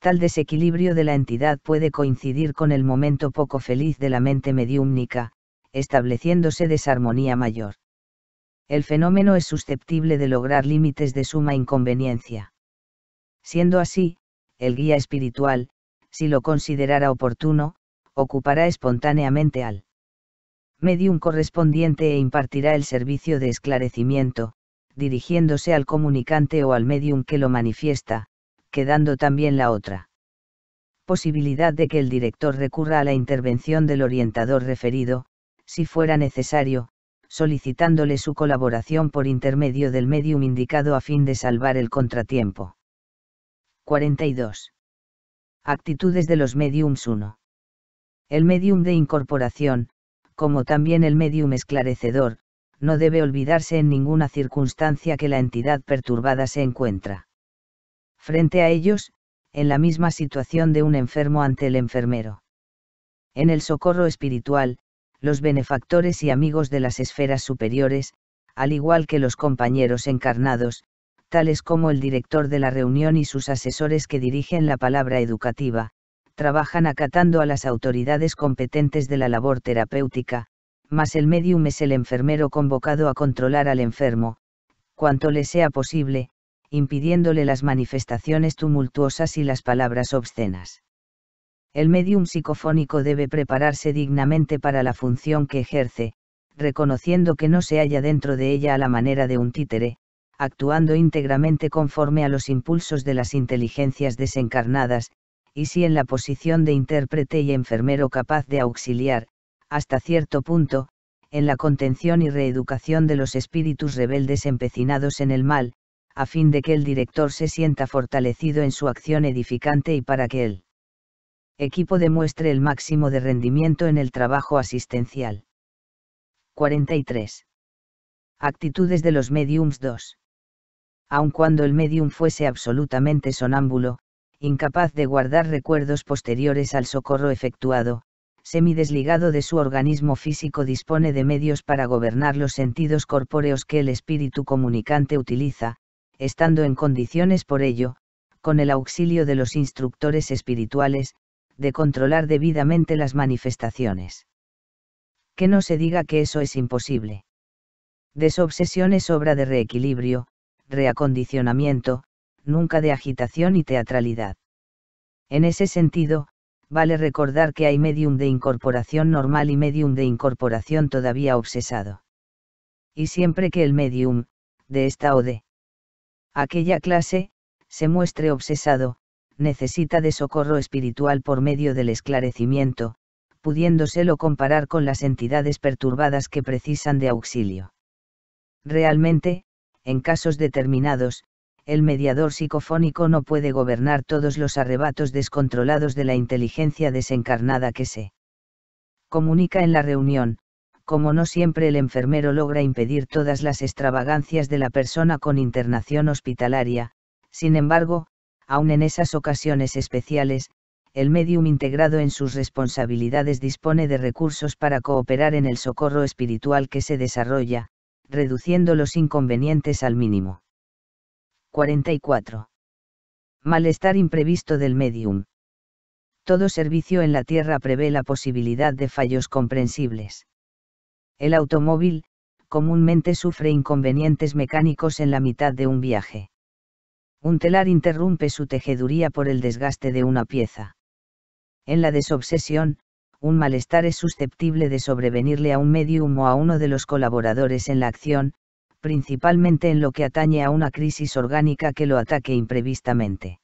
Tal desequilibrio de la entidad puede coincidir con el momento poco feliz de la mente mediúmnica, estableciéndose desarmonía mayor. El fenómeno es susceptible de lograr límites de suma inconveniencia. Siendo así, el guía espiritual, si lo considerara oportuno, ocupará espontáneamente al medium correspondiente e impartirá el servicio de esclarecimiento, dirigiéndose al comunicante o al medium que lo manifiesta, quedando también la otra posibilidad de que el director recurra a la intervención del orientador referido, si fuera necesario, solicitándole su colaboración por intermedio del medium indicado a fin de salvar el contratiempo. 42. Actitudes de los mediums 1. El medium de incorporación, como también el medium esclarecedor, no debe olvidarse en ninguna circunstancia que la entidad perturbada se encuentra frente a ellos, en la misma situación de un enfermo ante el enfermero. En el socorro espiritual, los benefactores y amigos de las esferas superiores, al igual que los compañeros encarnados, tales como el director de la reunión y sus asesores que dirigen la palabra educativa, trabajan acatando a las autoridades competentes de la labor terapéutica, mas el medium es el enfermero convocado a controlar al enfermo, cuanto le sea posible, impidiéndole las manifestaciones tumultuosas y las palabras obscenas. El medium psicofónico debe prepararse dignamente para la función que ejerce, reconociendo que no se halla dentro de ella a la manera de un títere, actuando íntegramente conforme a los impulsos de las inteligencias desencarnadas, y si en la posición de intérprete y enfermero capaz de auxiliar, hasta cierto punto, en la contención y reeducación de los espíritus rebeldes empecinados en el mal, a fin de que el director se sienta fortalecido en su acción edificante y para que el equipo demuestre el máximo de rendimiento en el trabajo asistencial. 43. Actitudes de los mediums 2. Aun cuando el medium fuese absolutamente sonámbulo, incapaz de guardar recuerdos posteriores al socorro efectuado, semidesligado de su organismo físico, dispone de medios para gobernar los sentidos corpóreos que el espíritu comunicante utiliza, estando en condiciones por ello, con el auxilio de los instructores espirituales, de controlar debidamente las manifestaciones. Que no se diga que eso es imposible. Desobsesión es obra de reequilibrio, reacondicionamiento, nunca de agitación y teatralidad. En ese sentido, vale recordar que hay medium de incorporación normal y medium de incorporación todavía obsesado. Y siempre que el medium, de esta o de aquella clase, se muestre obsesado, necesita de socorro espiritual por medio del esclarecimiento, pudiéndoselo comparar con las entidades perturbadas que precisan de auxilio. Realmente, en casos determinados, el mediador psicofónico no puede gobernar todos los arrebatos descontrolados de la inteligencia desencarnada que se comunica en la reunión, como no siempre el enfermero logra impedir todas las extravagancias de la persona con internación hospitalaria. Sin embargo, aun en esas ocasiones especiales, el medium integrado en sus responsabilidades dispone de recursos para cooperar en el socorro espiritual que se desarrolla, reduciendo los inconvenientes al mínimo. 44. Malestar imprevisto del medium. Todo servicio en la tierra prevé la posibilidad de fallos comprensibles. El automóvil, comúnmente sufre inconvenientes mecánicos en la mitad de un viaje. Un telar interrumpe su tejeduría por el desgaste de una pieza. En la desobsesión, un malestar es susceptible de sobrevenirle a un médium o a uno de los colaboradores en la acción, principalmente en lo que atañe a una crisis orgánica que lo ataque imprevistamente.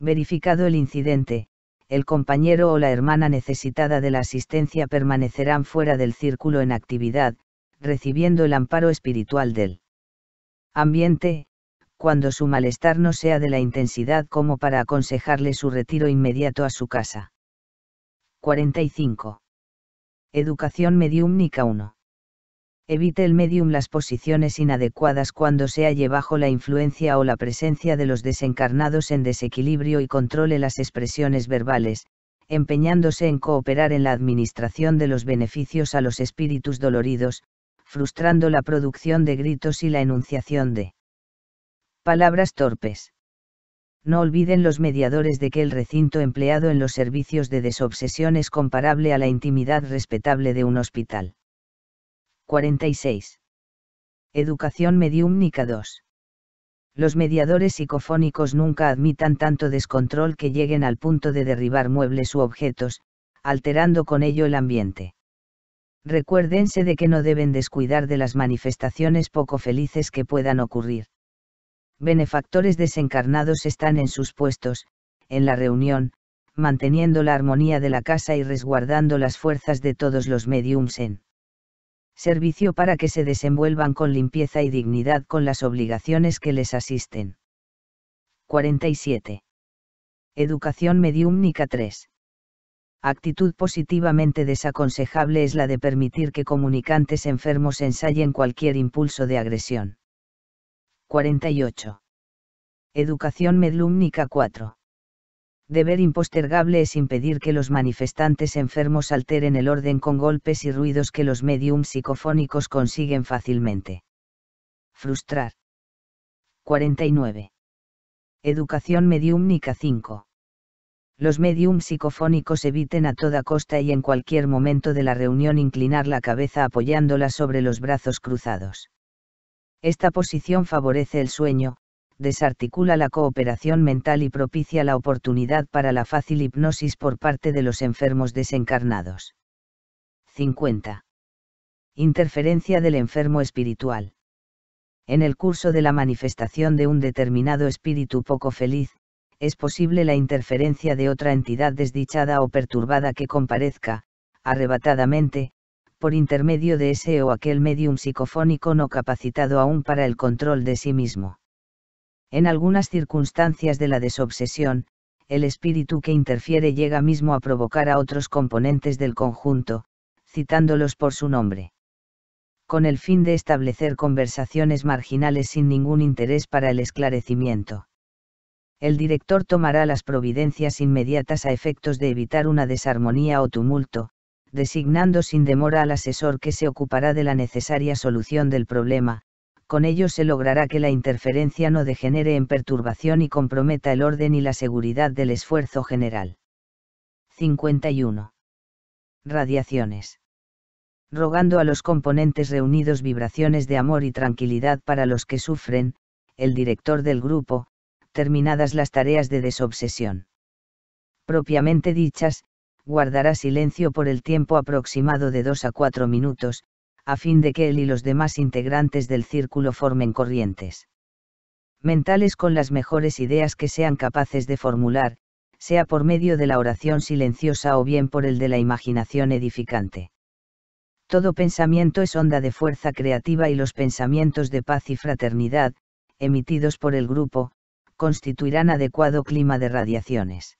Verificado el incidente, el compañero o la hermana necesitada de la asistencia permanecerán fuera del círculo en actividad, recibiendo el amparo espiritual del ambiente, cuando su malestar no sea de la intensidad como para aconsejarle su retiro inmediato a su casa. 45. Educación mediúmnica 1. Evite el medium las posiciones inadecuadas cuando se halle bajo la influencia o la presencia de los desencarnados en desequilibrio y controle las expresiones verbales, empeñándose en cooperar en la administración de los beneficios a los espíritus doloridos, frustrando la producción de gritos y la enunciación de palabras torpes. No olviden los mediadores de que el recinto empleado en los servicios de desobsesión es comparable a la intimidad respetable de un hospital. 46. Educación mediúmnica 2. Los mediadores psicofónicos nunca admitan tanto descontrol que lleguen al punto de derribar muebles u objetos, alterando con ello el ambiente. Recuérdense de que no deben descuidar de las manifestaciones poco felices que puedan ocurrir. Benefactores desencarnados están en sus puestos, en la reunión, manteniendo la armonía de la casa y resguardando las fuerzas de todos los mediums en servicio para que se desenvuelvan con limpieza y dignidad con las obligaciones que les asisten. 47. Educación mediúmnica 3. Actitud positivamente desaconsejable es la de permitir que comunicantes enfermos ensayen cualquier impulso de agresión. 48. Educación mediúmnica 4. Deber impostergable es impedir que los manifestantes enfermos alteren el orden con golpes y ruidos que los mediums psicofónicos consiguen fácilmente. Frustrar. 49. Educación mediúmnica 5. Los mediums psicofónicos eviten a toda costa y en cualquier momento de la reunión inclinar la cabeza apoyándola sobre los brazos cruzados. Esta posición favorece el sueño, desarticula la cooperación mental y propicia la oportunidad para la fácil hipnosis por parte de los enfermos desencarnados. 50. Interferencia del enfermo espiritual. En el curso de la manifestación de un determinado espíritu poco feliz, es posible la interferencia de otra entidad desdichada o perturbada que comparezca, arrebatadamente, por intermedio de ese o aquel medium psicofónico no capacitado aún para el control de sí mismo. En algunas circunstancias de la desobsesión, el espíritu que interfiere llega mismo a provocar a otros componentes del conjunto, citándolos por su nombre, con el fin de establecer conversaciones marginales sin ningún interés para el esclarecimiento. El director tomará las providencias inmediatas a efectos de evitar una desarmonía o tumulto, designando sin demora al asesor que se ocupará de la necesaria solución del problema. Con ello se logrará que la interferencia no degenere en perturbación y comprometa el orden y la seguridad del esfuerzo general. 51. Radiaciones. Rogando a los componentes reunidos vibraciones de amor y tranquilidad para los que sufren, el director del grupo, terminadas las tareas de desobsesión propiamente dichas, guardará silencio por el tiempo aproximado de 2 a 4 minutos, a fin de que él y los demás integrantes del círculo formen corrientes mentales con las mejores ideas que sean capaces de formular, sea por medio de la oración silenciosa o bien por el de la imaginación edificante. Todo pensamiento es onda de fuerza creativa y los pensamientos de paz y fraternidad, emitidos por el grupo, constituirán adecuado clima de radiaciones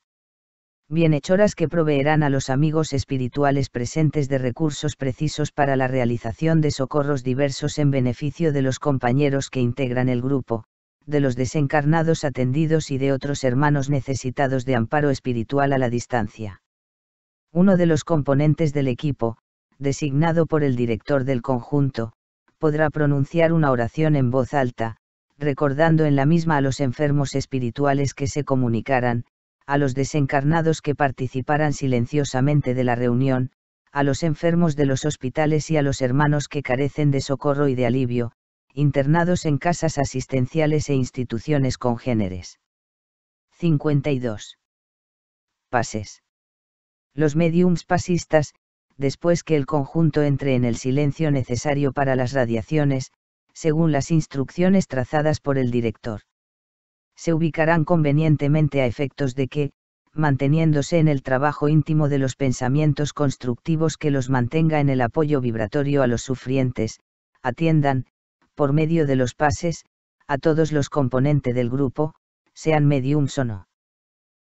bienhechoras que proveerán a los amigos espirituales presentes de recursos precisos para la realización de socorros diversos en beneficio de los compañeros que integran el grupo, de los desencarnados atendidos y de otros hermanos necesitados de amparo espiritual a la distancia. Uno de los componentes del equipo, designado por el director del conjunto, podrá pronunciar una oración en voz alta, recordando en la misma a los enfermos espirituales que se comunicaran, a los desencarnados que participaran silenciosamente de la reunión, a los enfermos de los hospitales y a los hermanos que carecen de socorro y de alivio, internados en casas asistenciales e instituciones congéneres. 52. Pases. Los médiums pasistas, después que el conjunto entre en el silencio necesario para las radiaciones, según las instrucciones trazadas por el director, se ubicarán convenientemente a efectos de que, manteniéndose en el trabajo íntimo de los pensamientos constructivos que los mantenga en el apoyo vibratorio a los sufrientes, atiendan, por medio de los pases, a todos los componentes del grupo, sean mediums o no.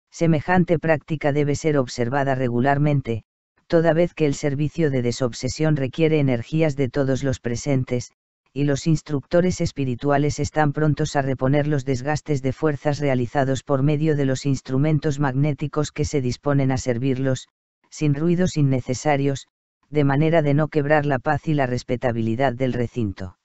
Semejante práctica debe ser observada regularmente, toda vez que el servicio de desobsesión requiere energías de todos los presentes, y los instructores espirituales están prontos a reponer los desgastes de fuerzas realizados por medio de los instrumentos magnéticos que se disponen a servirlos, sin ruidos innecesarios, de manera de no quebrar la paz y la respetabilidad del recinto.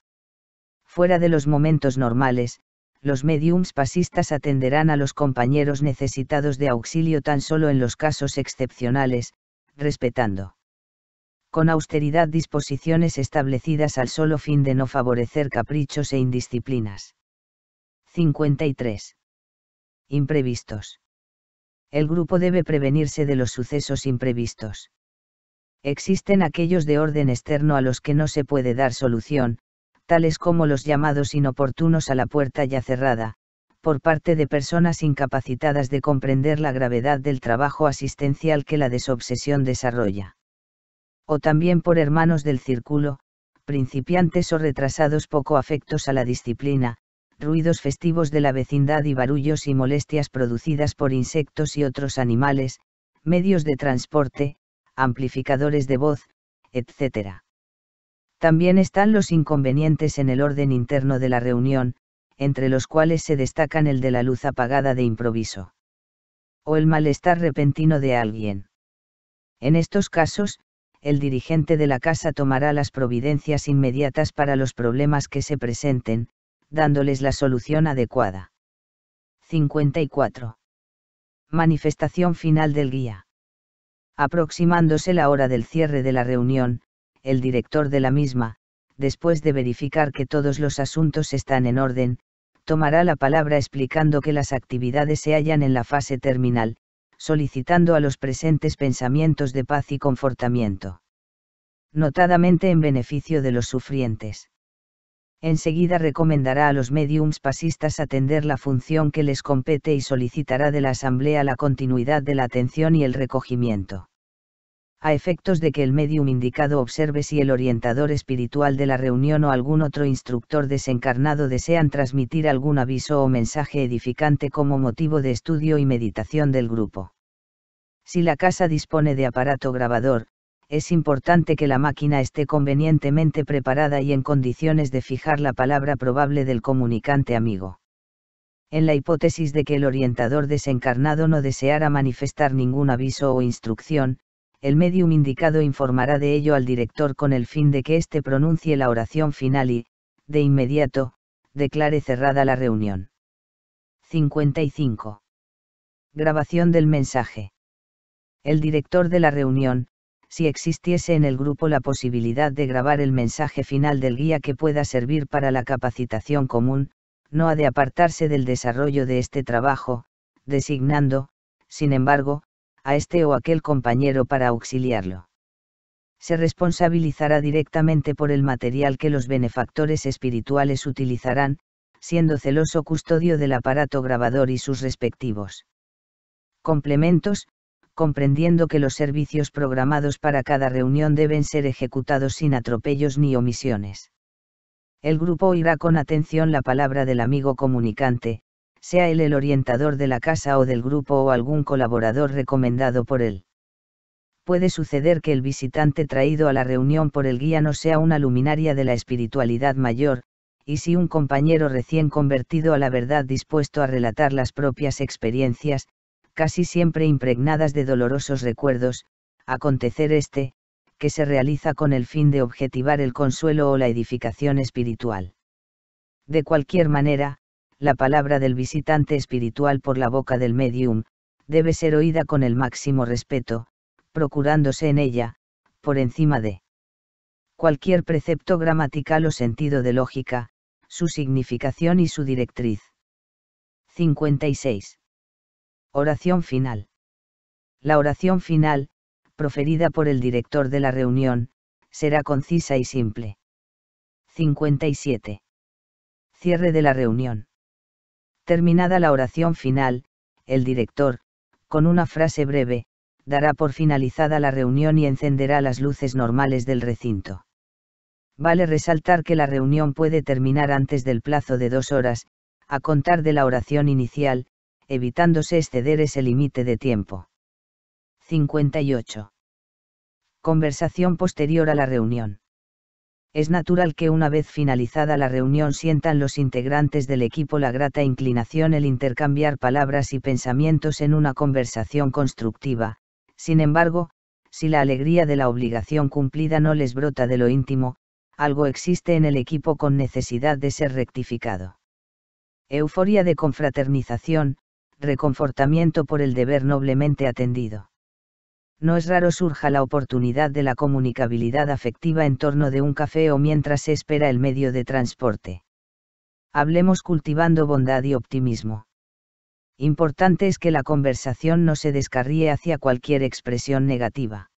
Fuera de los momentos normales, los médiums pasistas atenderán a los compañeros necesitados de auxilio tan solo en los casos excepcionales, respetando con austeridad disposiciones establecidas al solo fin de no favorecer caprichos e indisciplinas. 53. Imprevistos. El grupo debe prevenirse de los sucesos imprevistos. Existen aquellos de orden externo a los que no se puede dar solución, tales como los llamados inoportunos a la puerta ya cerrada, por parte de personas incapacitadas de comprender la gravedad del trabajo asistencial que la desobsesión desarrolla, o también por hermanos del círculo, principiantes o retrasados poco afectos a la disciplina, ruidos festivos de la vecindad y barullos y molestias producidas por insectos y otros animales, medios de transporte, amplificadores de voz, etc. También están los inconvenientes en el orden interno de la reunión, entre los cuales se destacan el de la luz apagada de improviso, o el malestar repentino de alguien. En estos casos, el dirigente de la casa tomará las providencias inmediatas para los problemas que se presenten, dándoles la solución adecuada. 54. Manifestación final del guía. Aproximándose la hora del cierre de la reunión, el director de la misma, después de verificar que todos los asuntos están en orden, tomará la palabra explicando que las actividades se hallan en la fase terminal, solicitando a los presentes pensamientos de paz y confortamiento, notadamente en beneficio de los sufrientes. Enseguida recomendará a los médiums pasistas atender la función que les compete y solicitará de la asamblea la continuidad de la atención y el recogimiento, a efectos de que el médium indicado observe si el orientador espiritual de la reunión o algún otro instructor desencarnado desean transmitir algún aviso o mensaje edificante como motivo de estudio y meditación del grupo. Si la casa dispone de aparato grabador, es importante que la máquina esté convenientemente preparada y en condiciones de fijar la palabra probable del comunicante amigo. En la hipótesis de que el orientador desencarnado no deseara manifestar ningún aviso o instrucción, el médium indicado informará de ello al director con el fin de que éste pronuncie la oración final y, de inmediato, declare cerrada la reunión. 55. Grabación del mensaje. El director de la reunión, si existiese en el grupo la posibilidad de grabar el mensaje final del guía que pueda servir para la capacitación común, no ha de apartarse del desarrollo de este trabajo, designando, sin embargo, a este o aquel compañero para auxiliarlo. Se responsabilizará directamente por el material que los benefactores espirituales utilizarán, siendo celoso custodio del aparato grabador y sus respectivos complementos, comprendiendo que los servicios programados para cada reunión deben ser ejecutados sin atropellos ni omisiones. El grupo oirá con atención la palabra del amigo comunicante, sea él el orientador de la casa o del grupo o algún colaborador recomendado por él. Puede suceder que el visitante traído a la reunión por el guía no sea una luminaria de la espiritualidad mayor, y si un compañero recién convertido a la verdad dispuesto a relatar las propias experiencias, casi siempre impregnadas de dolorosos recuerdos, acontecer este, que se realiza con el fin de objetivar el consuelo o la edificación espiritual. De cualquier manera, la palabra del visitante espiritual por la boca del médium debe ser oída con el máximo respeto, procurándose en ella, por encima de cualquier precepto gramatical o sentido de lógica, su significación y su directriz. 56. Oración final. La oración final, proferida por el director de la reunión, será concisa y simple. 57. Cierre de la reunión. Terminada la oración final, el director, con una frase breve, dará por finalizada la reunión y encenderá las luces normales del recinto. Vale resaltar que la reunión puede terminar antes del plazo de 2 horas, a contar de la oración inicial, evitándose exceder ese límite de tiempo. 58. Conversación posterior a la reunión. Es natural que una vez finalizada la reunión sientan los integrantes del equipo la grata inclinación el intercambiar palabras y pensamientos en una conversación constructiva. Sin embargo, si la alegría de la obligación cumplida no les brota de lo íntimo, algo existe en el equipo con necesidad de ser rectificado. Euforia de confraternización, reconfortamiento por el deber noblemente atendido. No es raro surja la oportunidad de la comunicabilidad afectiva en torno de un café o mientras se espera el medio de transporte. Hablemos cultivando bondad y optimismo. Importante es que la conversación no se descarríe hacia cualquier expresión negativa.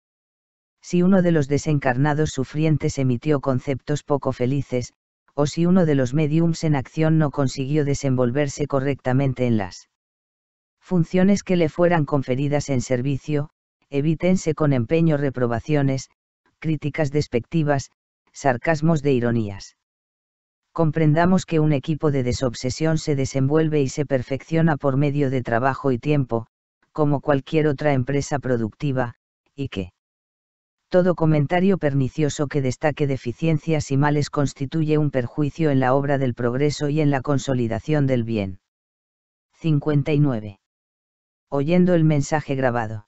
Si uno de los desencarnados sufrientes emitió conceptos poco felices, o si uno de los médiums en acción no consiguió desenvolverse correctamente en las funciones que le fueran conferidas en servicio, evítense con empeño reprobaciones, críticas despectivas, sarcasmos de ironías. Comprendamos que un equipo de desobsesión se desenvuelve y se perfecciona por medio de trabajo y tiempo, como cualquier otra empresa productiva, y que todo comentario pernicioso que destaque deficiencias y males constituye un perjuicio en la obra del progreso y en la consolidación del bien. 59. Oyendo el mensaje grabado.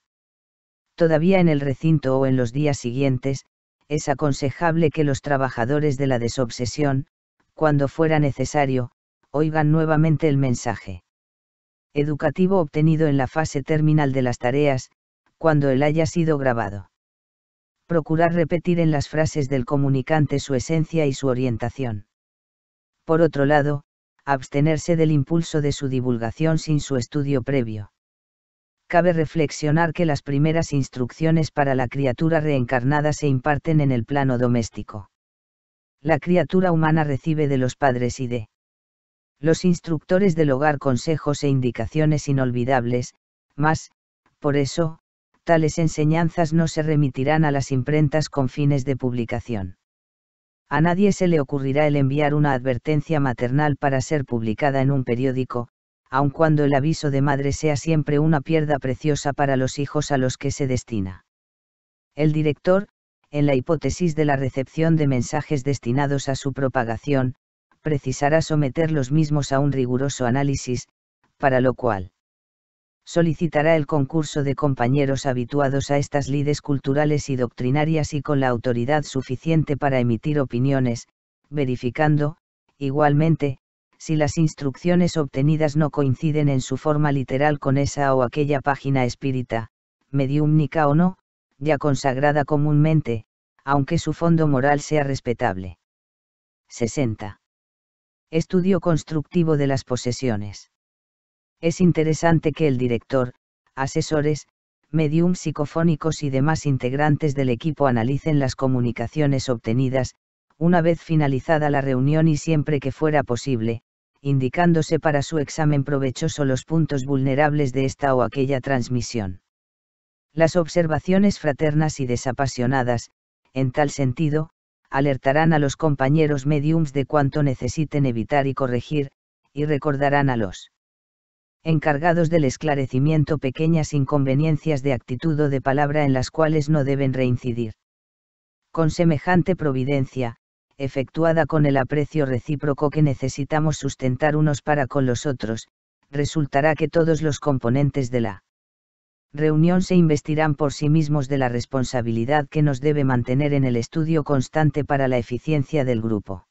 Todavía en el recinto o en los días siguientes, es aconsejable que los trabajadores de la desobsesión, cuando fuera necesario, oigan nuevamente el mensaje educativo obtenido en la fase terminal de las tareas, cuando él haya sido grabado. Procurar repetir en las frases del comunicante su esencia y su orientación. Por otro lado, abstenerse del impulso de su divulgación sin su estudio previo. Cabe reflexionar que las primeras instrucciones para la criatura reencarnada se imparten en el plano doméstico. La criatura humana recibe de los padres y de los instructores del hogar consejos e indicaciones inolvidables, mas, por eso, tales enseñanzas no se remitirán a las imprentas con fines de publicación. A nadie se le ocurrirá el enviar una advertencia maternal para ser publicada en un periódico, aun cuando el aviso de madre sea siempre una pierda preciosa para los hijos a los que se destina. El director, en la hipótesis de la recepción de mensajes destinados a su propagación, precisará someter los mismos a un riguroso análisis, para lo cual solicitará el concurso de compañeros habituados a estas lides culturales y doctrinarias y con la autoridad suficiente para emitir opiniones, verificando, igualmente, si las instrucciones obtenidas no coinciden en su forma literal con esa o aquella página espírita, mediúmnica o no, ya consagrada comúnmente, aunque su fondo moral sea respetable. 60. Estudio constructivo de las posesiones. Es interesante que el director, asesores, mediums psicofónicos y demás integrantes del equipo analicen las comunicaciones obtenidas, una vez finalizada la reunión y siempre que fuera posible, indicándose para su examen provechoso los puntos vulnerables de esta o aquella transmisión. Las observaciones fraternas y desapasionadas, en tal sentido, alertarán a los compañeros mediums de cuanto necesiten evitar y corregir, y recordarán a los encargados del esclarecimiento pequeñas inconveniencias de actitud o de palabra en las cuales no deben reincidir. Con semejante providencia, efectuada con el aprecio recíproco que necesitamos sustentar unos para con los otros, resultará que todos los componentes de la reunión se investirán por sí mismos de la responsabilidad que nos debe mantener en el estudio constante para la eficiencia del grupo.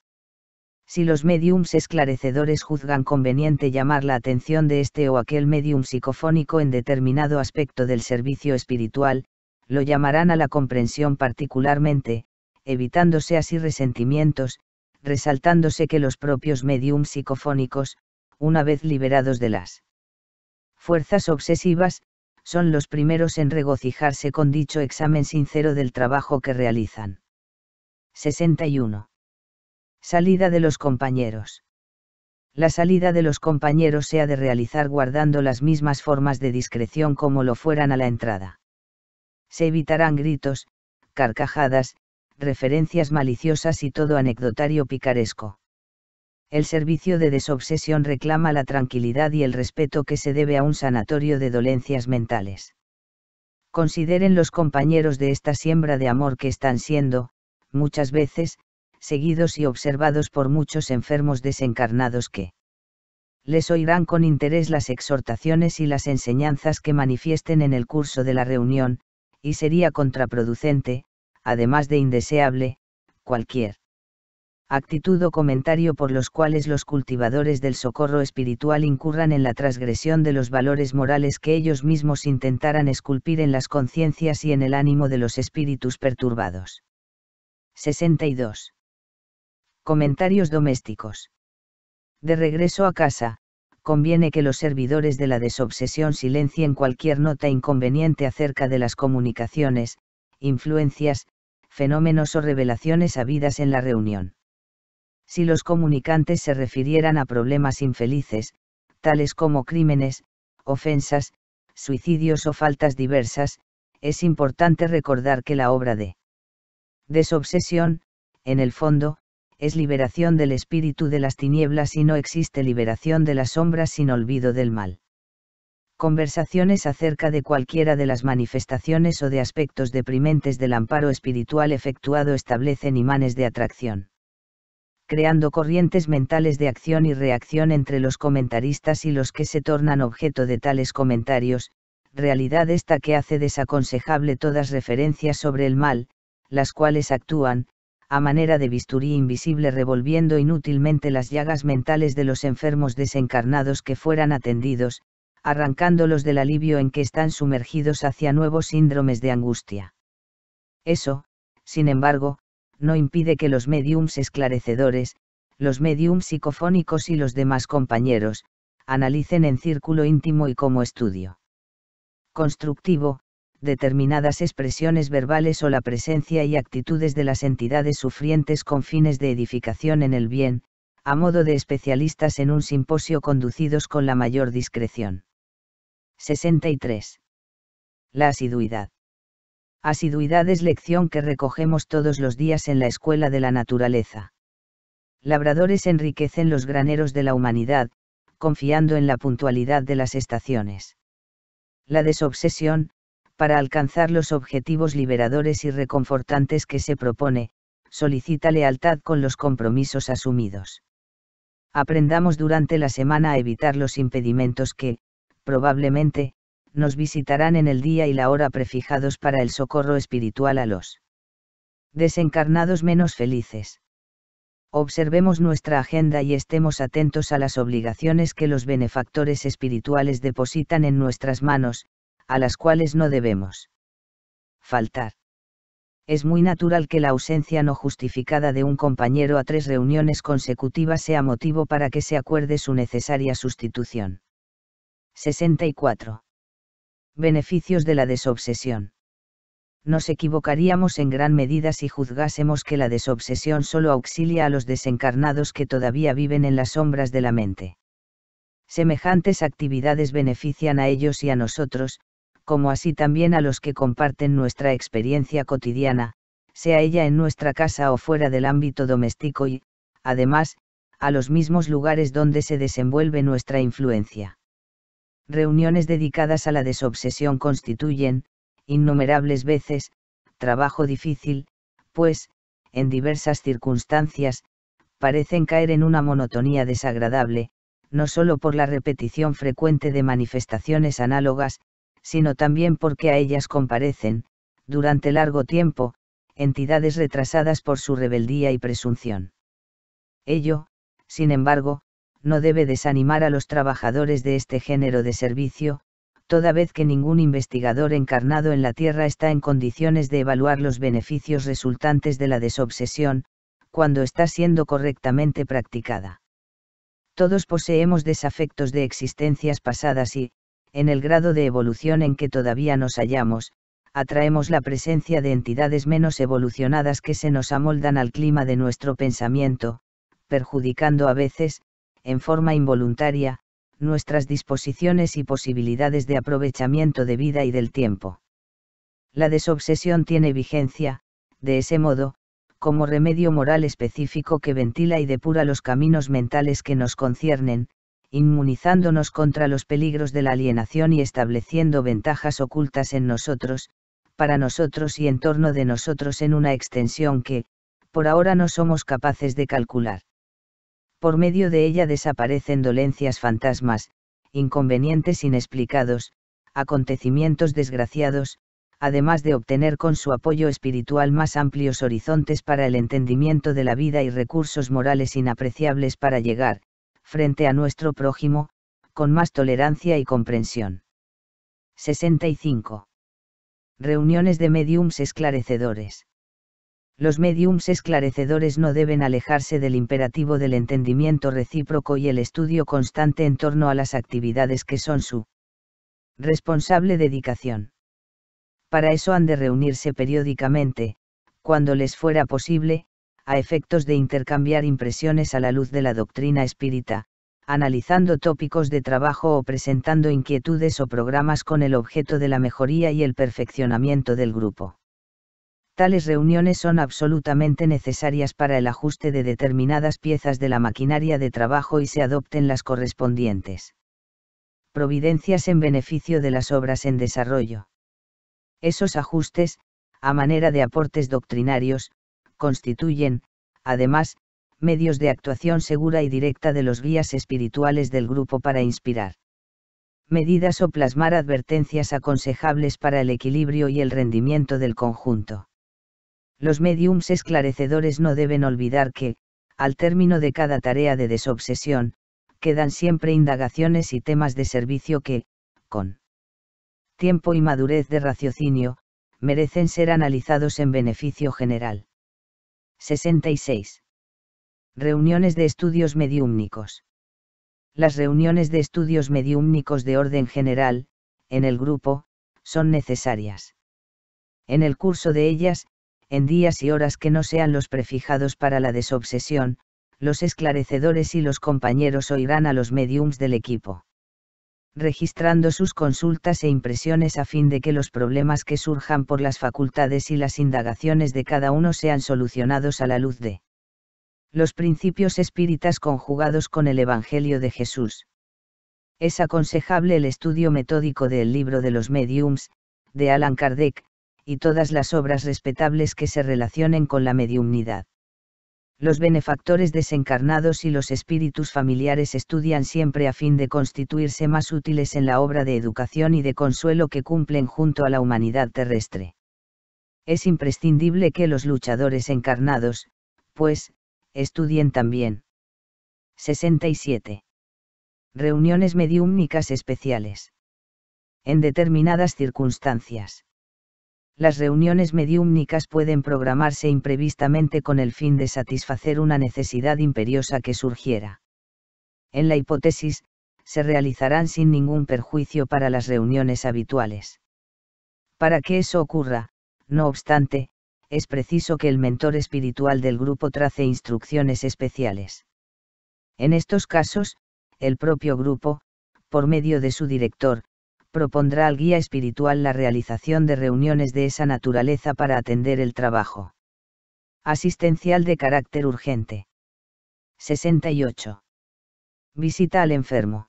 Si los médiums esclarecedores juzgan conveniente llamar la atención de este o aquel médium psicofónico en determinado aspecto del servicio espiritual, lo llamarán a la comprensión particularmente, evitándose así resentimientos, resaltándose que los propios medium psicofónicos, una vez liberados de las fuerzas obsesivas, son los primeros en regocijarse con dicho examen sincero del trabajo que realizan. 61. Salida de los compañeros. La salida de los compañeros se ha de realizar guardando las mismas formas de discreción como lo fueran a la entrada. Se evitarán gritos, carcajadas, referencias maliciosas y todo anecdotario picaresco. El servicio de desobsesión reclama la tranquilidad y el respeto que se debe a un sanatorio de dolencias mentales. Consideren los compañeros de esta siembra de amor que están siendo, muchas veces, seguidos y observados por muchos enfermos desencarnados que les oirán con interés las exhortaciones y las enseñanzas que manifiesten en el curso de la reunión, y sería contraproducente, además de indeseable, cualquier actitud o comentario por los cuales los cultivadores del socorro espiritual incurran en la transgresión de los valores morales que ellos mismos intentaran esculpir en las conciencias y en el ánimo de los espíritus perturbados. 62. Comentarios domésticos. De regreso a casa, conviene que los servidores de la desobsesión silencien cualquier nota inconveniente acerca de las comunicaciones, influencias, fenómenos o revelaciones habidas en la reunión. Si los comunicantes se refirieran a problemas infelices, tales como crímenes, ofensas, suicidios o faltas diversas, es importante recordar que la obra de desobsesión, en el fondo, es liberación del espíritu de las tinieblas y no existe liberación de las sombras sin olvido del mal. Conversaciones acerca de cualquiera de las manifestaciones o de aspectos deprimentes del amparo espiritual efectuado establecen imanes de atracción, creando corrientes mentales de acción y reacción entre los comentaristas y los que se tornan objeto de tales comentarios, realidad esta que hace desaconsejable todas referencias sobre el mal, las cuales actúan, a manera de bisturí invisible revolviendo inútilmente las llagas mentales de los enfermos desencarnados que fueran atendidos, arrancándolos del alivio en que están sumergidos hacia nuevos síndromes de angustia. Eso, sin embargo, no impide que los médiums esclarecedores, los médiums psicofónicos y los demás compañeros, analicen en círculo íntimo y como estudio constructivo, determinadas expresiones verbales o la presencia y actitudes de las entidades sufrientes con fines de edificación en el bien, a modo de especialistas en un simposio conducidos con la mayor discreción. 63. La asiduidad. Asiduidad es lección que recogemos todos los días en la escuela de la naturaleza. Labradores enriquecen los graneros de la humanidad, confiando en la puntualidad de las estaciones. La desobsesión, para alcanzar los objetivos liberadores y reconfortantes que se propone, solicita lealtad con los compromisos asumidos. Aprendamos durante la semana a evitar los impedimentos que, probablemente, nos visitarán en el día y la hora prefijados para el socorro espiritual a los desencarnados menos felices. Observemos nuestra agenda y estemos atentos a las obligaciones que los benefactores espirituales depositan en nuestras manos, a las cuales no debemos faltar. Es muy natural que la ausencia no justificada de un compañero a 3 reuniones consecutivas sea motivo para que se acuerde su necesaria sustitución. 64. Beneficios de la desobsesión. Nos equivocaríamos en gran medida si juzgásemos que la desobsesión solo auxilia a los desencarnados que todavía viven en las sombras de la mente. Semejantes actividades benefician a ellos y a nosotros, como así también a los que comparten nuestra experiencia cotidiana, sea ella en nuestra casa o fuera del ámbito doméstico y, además, a los mismos lugares donde se desenvuelve nuestra influencia. Reuniones dedicadas a la desobsesión constituyen, innumerables veces, trabajo difícil, pues, en diversas circunstancias, parecen caer en una monotonía desagradable, no solo por la repetición frecuente de manifestaciones análogas, sino también porque a ellas comparecen, durante largo tiempo, entidades retrasadas por su rebeldía y presunción. Ello, sin embargo, no debe desanimar a los trabajadores de este género de servicio, toda vez que ningún investigador encarnado en la Tierra está en condiciones de evaluar los beneficios resultantes de la desobsesión, cuando está siendo correctamente practicada. Todos poseemos desafectos de existencias pasadas y, en el grado de evolución en que todavía nos hallamos, atraemos la presencia de entidades menos evolucionadas que se nos amoldan al clima de nuestro pensamiento, perjudicando a veces, en forma involuntaria, nuestras disposiciones y posibilidades de aprovechamiento de vida y del tiempo. La desobsesión tiene vigencia, de ese modo, como remedio moral específico que ventila y depura los caminos mentales que nos conciernen, inmunizándonos contra los peligros de la alienación y estableciendo ventajas ocultas en nosotros, para nosotros y en torno de nosotros en una extensión que, por ahora no somos capaces de calcular. Por medio de ella desaparecen dolencias fantasmas, inconvenientes inexplicados, acontecimientos desgraciados, además de obtener con su apoyo espiritual más amplios horizontes para el entendimiento de la vida y recursos morales inapreciables para llegar, frente a nuestro prójimo, con más tolerancia y comprensión. 65. Reuniones de médiums esclarecedores. Los médiums esclarecedores no deben alejarse del imperativo del entendimiento recíproco y el estudio constante en torno a las actividades que son su responsable dedicación. Para eso han de reunirse periódicamente, cuando les fuera posible, a efectos de intercambiar impresiones a la luz de la doctrina espírita, analizando tópicos de trabajo o presentando inquietudes o programas con el objeto de la mejoría y el perfeccionamiento del grupo. Tales reuniones son absolutamente necesarias para el ajuste de determinadas piezas de la maquinaria de trabajo y se adopten las correspondientes providencias en beneficio de las obras en desarrollo. Esos ajustes, a manera de aportes doctrinarios, constituyen, además, medios de actuación segura y directa de los guías espirituales del grupo para inspirar medidas o plasmar advertencias aconsejables para el equilibrio y el rendimiento del conjunto. Los médiums esclarecedores no deben olvidar que, al término de cada tarea de desobsesión, quedan siempre indagaciones y temas de servicio que, con tiempo y madurez de raciocinio, merecen ser analizados en beneficio general. 66. Reuniones de estudios mediúmnicos. Las reuniones de estudios mediúmnicos de orden general, en el grupo, son necesarias. En el curso de ellas, en días y horas que no sean los prefijados para la desobsesión, los esclarecedores y los compañeros oirán a los médiums del equipo, registrando sus consultas e impresiones a fin de que los problemas que surjan por las facultades y las indagaciones de cada uno sean solucionados a la luz de los principios espíritas conjugados con el Evangelio de Jesús. Es aconsejable el estudio metódico del Libro de los Mediums, de Allan Kardec, y todas las obras respetables que se relacionen con la mediumnidad. Los benefactores desencarnados y los espíritus familiares estudian siempre a fin de constituirse más útiles en la obra de educación y de consuelo que cumplen junto a la humanidad terrestre. Es imprescindible que los luchadores encarnados, pues, estudien también. 67. Reuniones mediúmnicas especiales. En determinadas circunstancias, las reuniones mediúmnicas pueden programarse imprevistamente con el fin de satisfacer una necesidad imperiosa que surgiera. En la hipótesis, se realizarán sin ningún perjuicio para las reuniones habituales. Para que eso ocurra, no obstante, es preciso que el mentor espiritual del grupo trace instrucciones especiales. En estos casos, el propio grupo, por medio de su director, propondrá al guía espiritual la realización de reuniones de esa naturaleza para atender el trabajo asistencial de carácter urgente. 68. Visita al enfermo.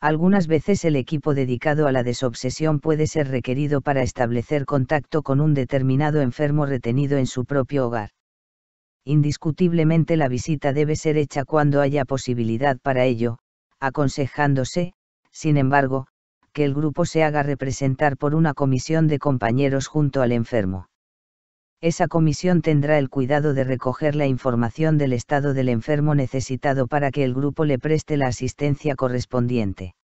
Algunas veces el equipo dedicado a la desobsesión puede ser requerido para establecer contacto con un determinado enfermo retenido en su propio hogar. Indiscutiblemente la visita debe ser hecha cuando haya posibilidad para ello, aconsejándose, sin embargo, que el grupo se haga representar por una comisión de compañeros junto al enfermo. Esa comisión tendrá el cuidado de recoger la información del estado del enfermo necesitado para que el grupo le preste la asistencia correspondiente.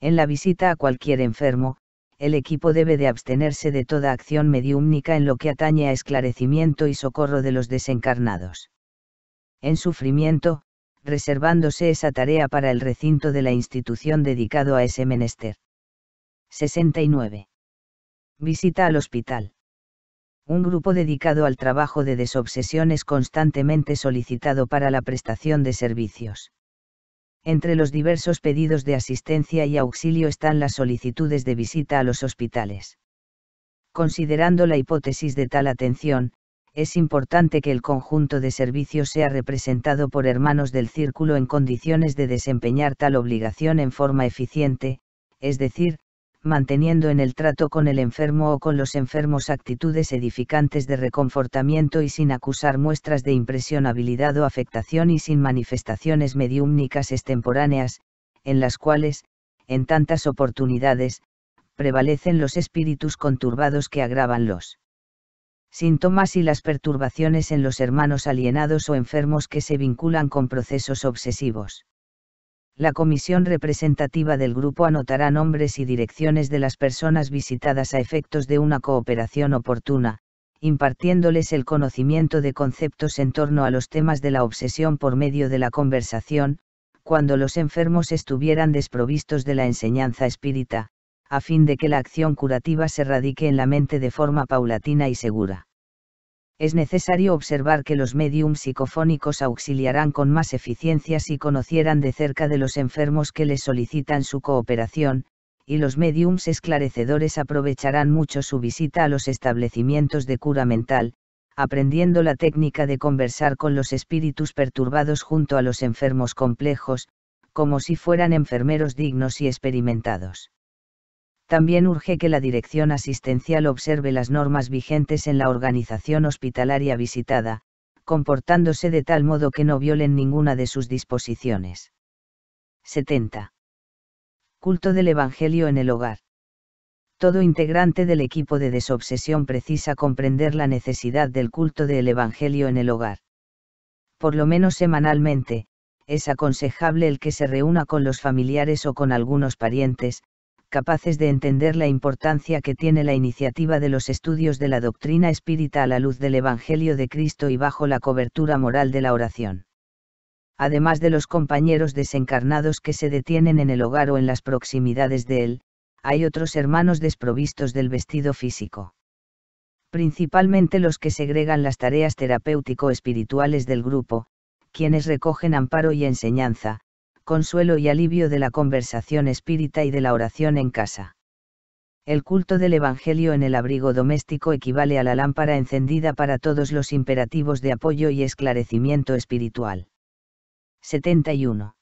En la visita a cualquier enfermo, el equipo debe de abstenerse de toda acción mediúmnica en lo que atañe a esclarecimiento y socorro de los desencarnados. En sufrimiento, reservándose esa tarea para el recinto de la institución dedicado a ese menester. 69. Visita al hospital. Un grupo dedicado al trabajo de desobsesión es constantemente solicitado para la prestación de servicios. Entre los diversos pedidos de asistencia y auxilio están las solicitudes de visita a los hospitales. Considerando la hipótesis de tal atención, es importante que el conjunto de servicios sea representado por hermanos del círculo en condiciones de desempeñar tal obligación en forma eficiente, es decir, manteniendo en el trato con el enfermo o con los enfermos actitudes edificantes de reconfortamiento y sin acusar muestras de impresionabilidad o afectación y sin manifestaciones mediúmnicas extemporáneas, en las cuales, en tantas oportunidades, prevalecen los espíritus conturbados que agravan los síntomas y las perturbaciones en los hermanos alienados o enfermos que se vinculan con procesos obsesivos. La comisión representativa del grupo anotará nombres y direcciones de las personas visitadas a efectos de una cooperación oportuna, impartiéndoles el conocimiento de conceptos en torno a los temas de la obsesión por medio de la conversación, cuando los enfermos estuvieran desprovistos de la enseñanza espírita, a fin de que la acción curativa se radique en la mente de forma paulatina y segura. Es necesario observar que los médiums psicofónicos auxiliarán con más eficiencia si conocieran de cerca de los enfermos que les solicitan su cooperación, y los médiums esclarecedores aprovecharán mucho su visita a los establecimientos de cura mental, aprendiendo la técnica de conversar con los espíritus perturbados junto a los enfermos complejos, como si fueran enfermeros dignos y experimentados. También urge que la dirección asistencial observe las normas vigentes en la organización hospitalaria visitada, comportándose de tal modo que no violen ninguna de sus disposiciones. 70. Culto del Evangelio en el hogar. Todo integrante del equipo de desobsesión precisa comprender la necesidad del culto del Evangelio en el hogar. Por lo menos semanalmente, es aconsejable el que se reúna con los familiares o con algunos parientes, capaces de entender la importancia que tiene la iniciativa de los estudios de la doctrina espírita a la luz del Evangelio de Cristo y bajo la cobertura moral de la oración. Además de los compañeros desencarnados que se detienen en el hogar o en las proximidades de él, hay otros hermanos desprovistos del vestido físico. Principalmente los que segregan las tareas terapéutico-espirituales del grupo, quienes recogen amparo y enseñanza, consuelo y alivio de la conversación espírita y de la oración en casa. El culto del Evangelio en el abrigo doméstico equivale a la lámpara encendida para todos los imperativos de apoyo y esclarecimiento espiritual. 71.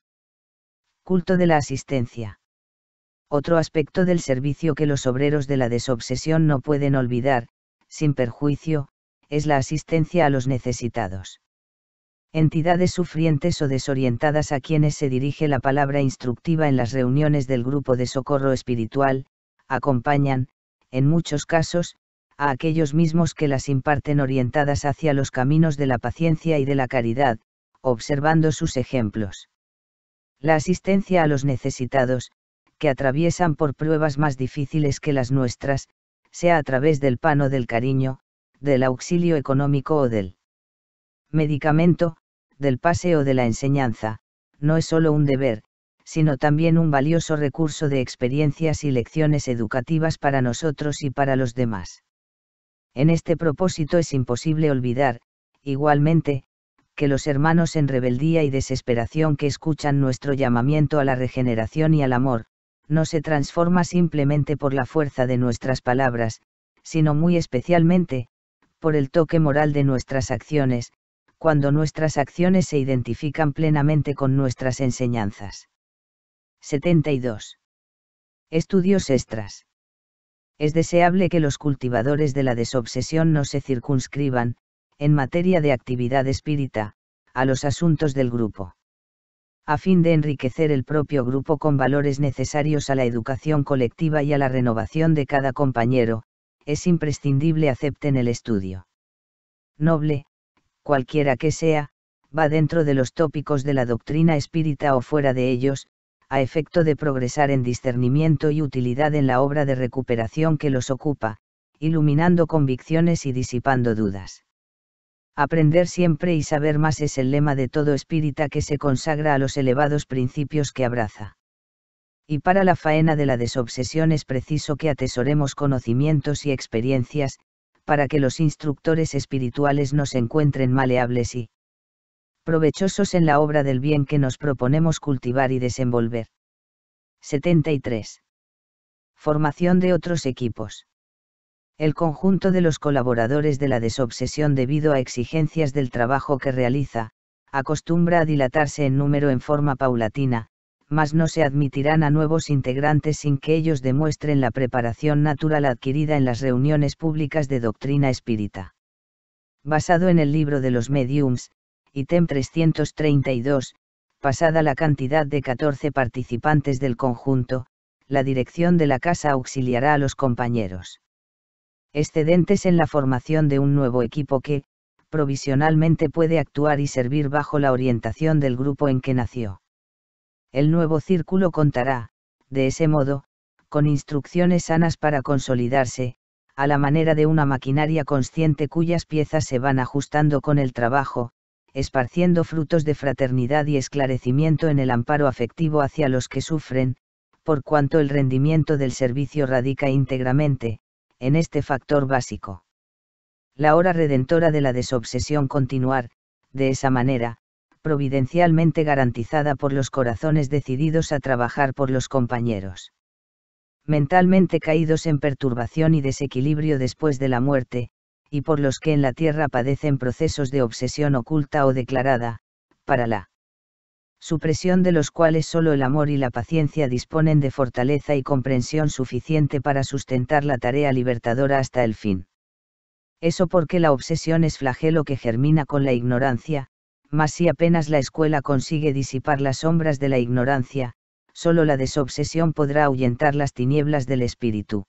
Culto de la asistencia. Otro aspecto del servicio que los obreros de la desobsesión no pueden olvidar, sin perjuicio, es la asistencia a los necesitados. Entidades sufrientes o desorientadas a quienes se dirige la palabra instructiva en las reuniones del grupo de socorro espiritual, acompañan, en muchos casos, a aquellos mismos que las imparten orientadas hacia los caminos de la paciencia y de la caridad, observando sus ejemplos. La asistencia a los necesitados, que atraviesan por pruebas más difíciles que las nuestras, sea a través del pan o del cariño, del auxilio económico o del medicamento, del paseo de la enseñanza, no es solo un deber, sino también un valioso recurso de experiencias y lecciones educativas para nosotros y para los demás. En este propósito es imposible olvidar, igualmente, que los hermanos en rebeldía y desesperación que escuchan nuestro llamamiento a la regeneración y al amor, no se transforma simplemente por la fuerza de nuestras palabras, sino muy especialmente, por el toque moral de nuestras acciones, cuando nuestras acciones se identifican plenamente con nuestras enseñanzas. 72. Estudios extras. Es deseable que los cultivadores de la desobsesión no se circunscriban, en materia de actividad espírita, a los asuntos del grupo. A fin de enriquecer el propio grupo con valores necesarios a la educación colectiva y a la renovación de cada compañero, es imprescindible acepten el estudio. Noble, cualquiera que sea, va dentro de los tópicos de la doctrina espírita o fuera de ellos, a efecto de progresar en discernimiento y utilidad en la obra de recuperación que los ocupa, iluminando convicciones y disipando dudas. Aprender siempre y saber más es el lema de todo espírita que se consagra a los elevados principios que abraza. Y para la faena de la desobsesión es preciso que atesoremos conocimientos y experiencias, para que los instructores espirituales nos encuentren maleables y provechosos en la obra del bien que nos proponemos cultivar y desenvolver. 73. Formación de otros equipos. El conjunto de los colaboradores de la desobsesión, debido a exigencias del trabajo que realiza, acostumbra a dilatarse en número en forma paulatina, mas no se admitirán a nuevos integrantes sin que ellos demuestren la preparación natural adquirida en las reuniones públicas de doctrina espírita. Basado en el Libro de los Mediums, ítem 332, pasada la cantidad de 14 participantes del conjunto, la dirección de la casa auxiliará a los compañeros excedentes en la formación de un nuevo equipo que, provisionalmente, puede actuar y servir bajo la orientación del grupo en que nació. El nuevo círculo contará, de ese modo, con instrucciones sanas para consolidarse, a la manera de una maquinaria consciente cuyas piezas se van ajustando con el trabajo, esparciendo frutos de fraternidad y esclarecimiento en el amparo afectivo hacia los que sufren, por cuanto el rendimiento del servicio radica íntegramente en este factor básico. La hora redentora de la desobsesión continuar, de esa manera, providencialmente garantizada por los corazones decididos a trabajar por los compañeros. Mentalmente caídos en perturbación y desequilibrio después de la muerte, y por los que en la tierra padecen procesos de obsesión oculta o declarada, para la supresión de los cuales solo el amor y la paciencia disponen de fortaleza y comprensión suficiente para sustentar la tarea libertadora hasta el fin. Eso porque la obsesión es flagelo que germina con la ignorancia, mas si apenas la escuela consigue disipar las sombras de la ignorancia, solo la desobsesión podrá ahuyentar las tinieblas del espíritu.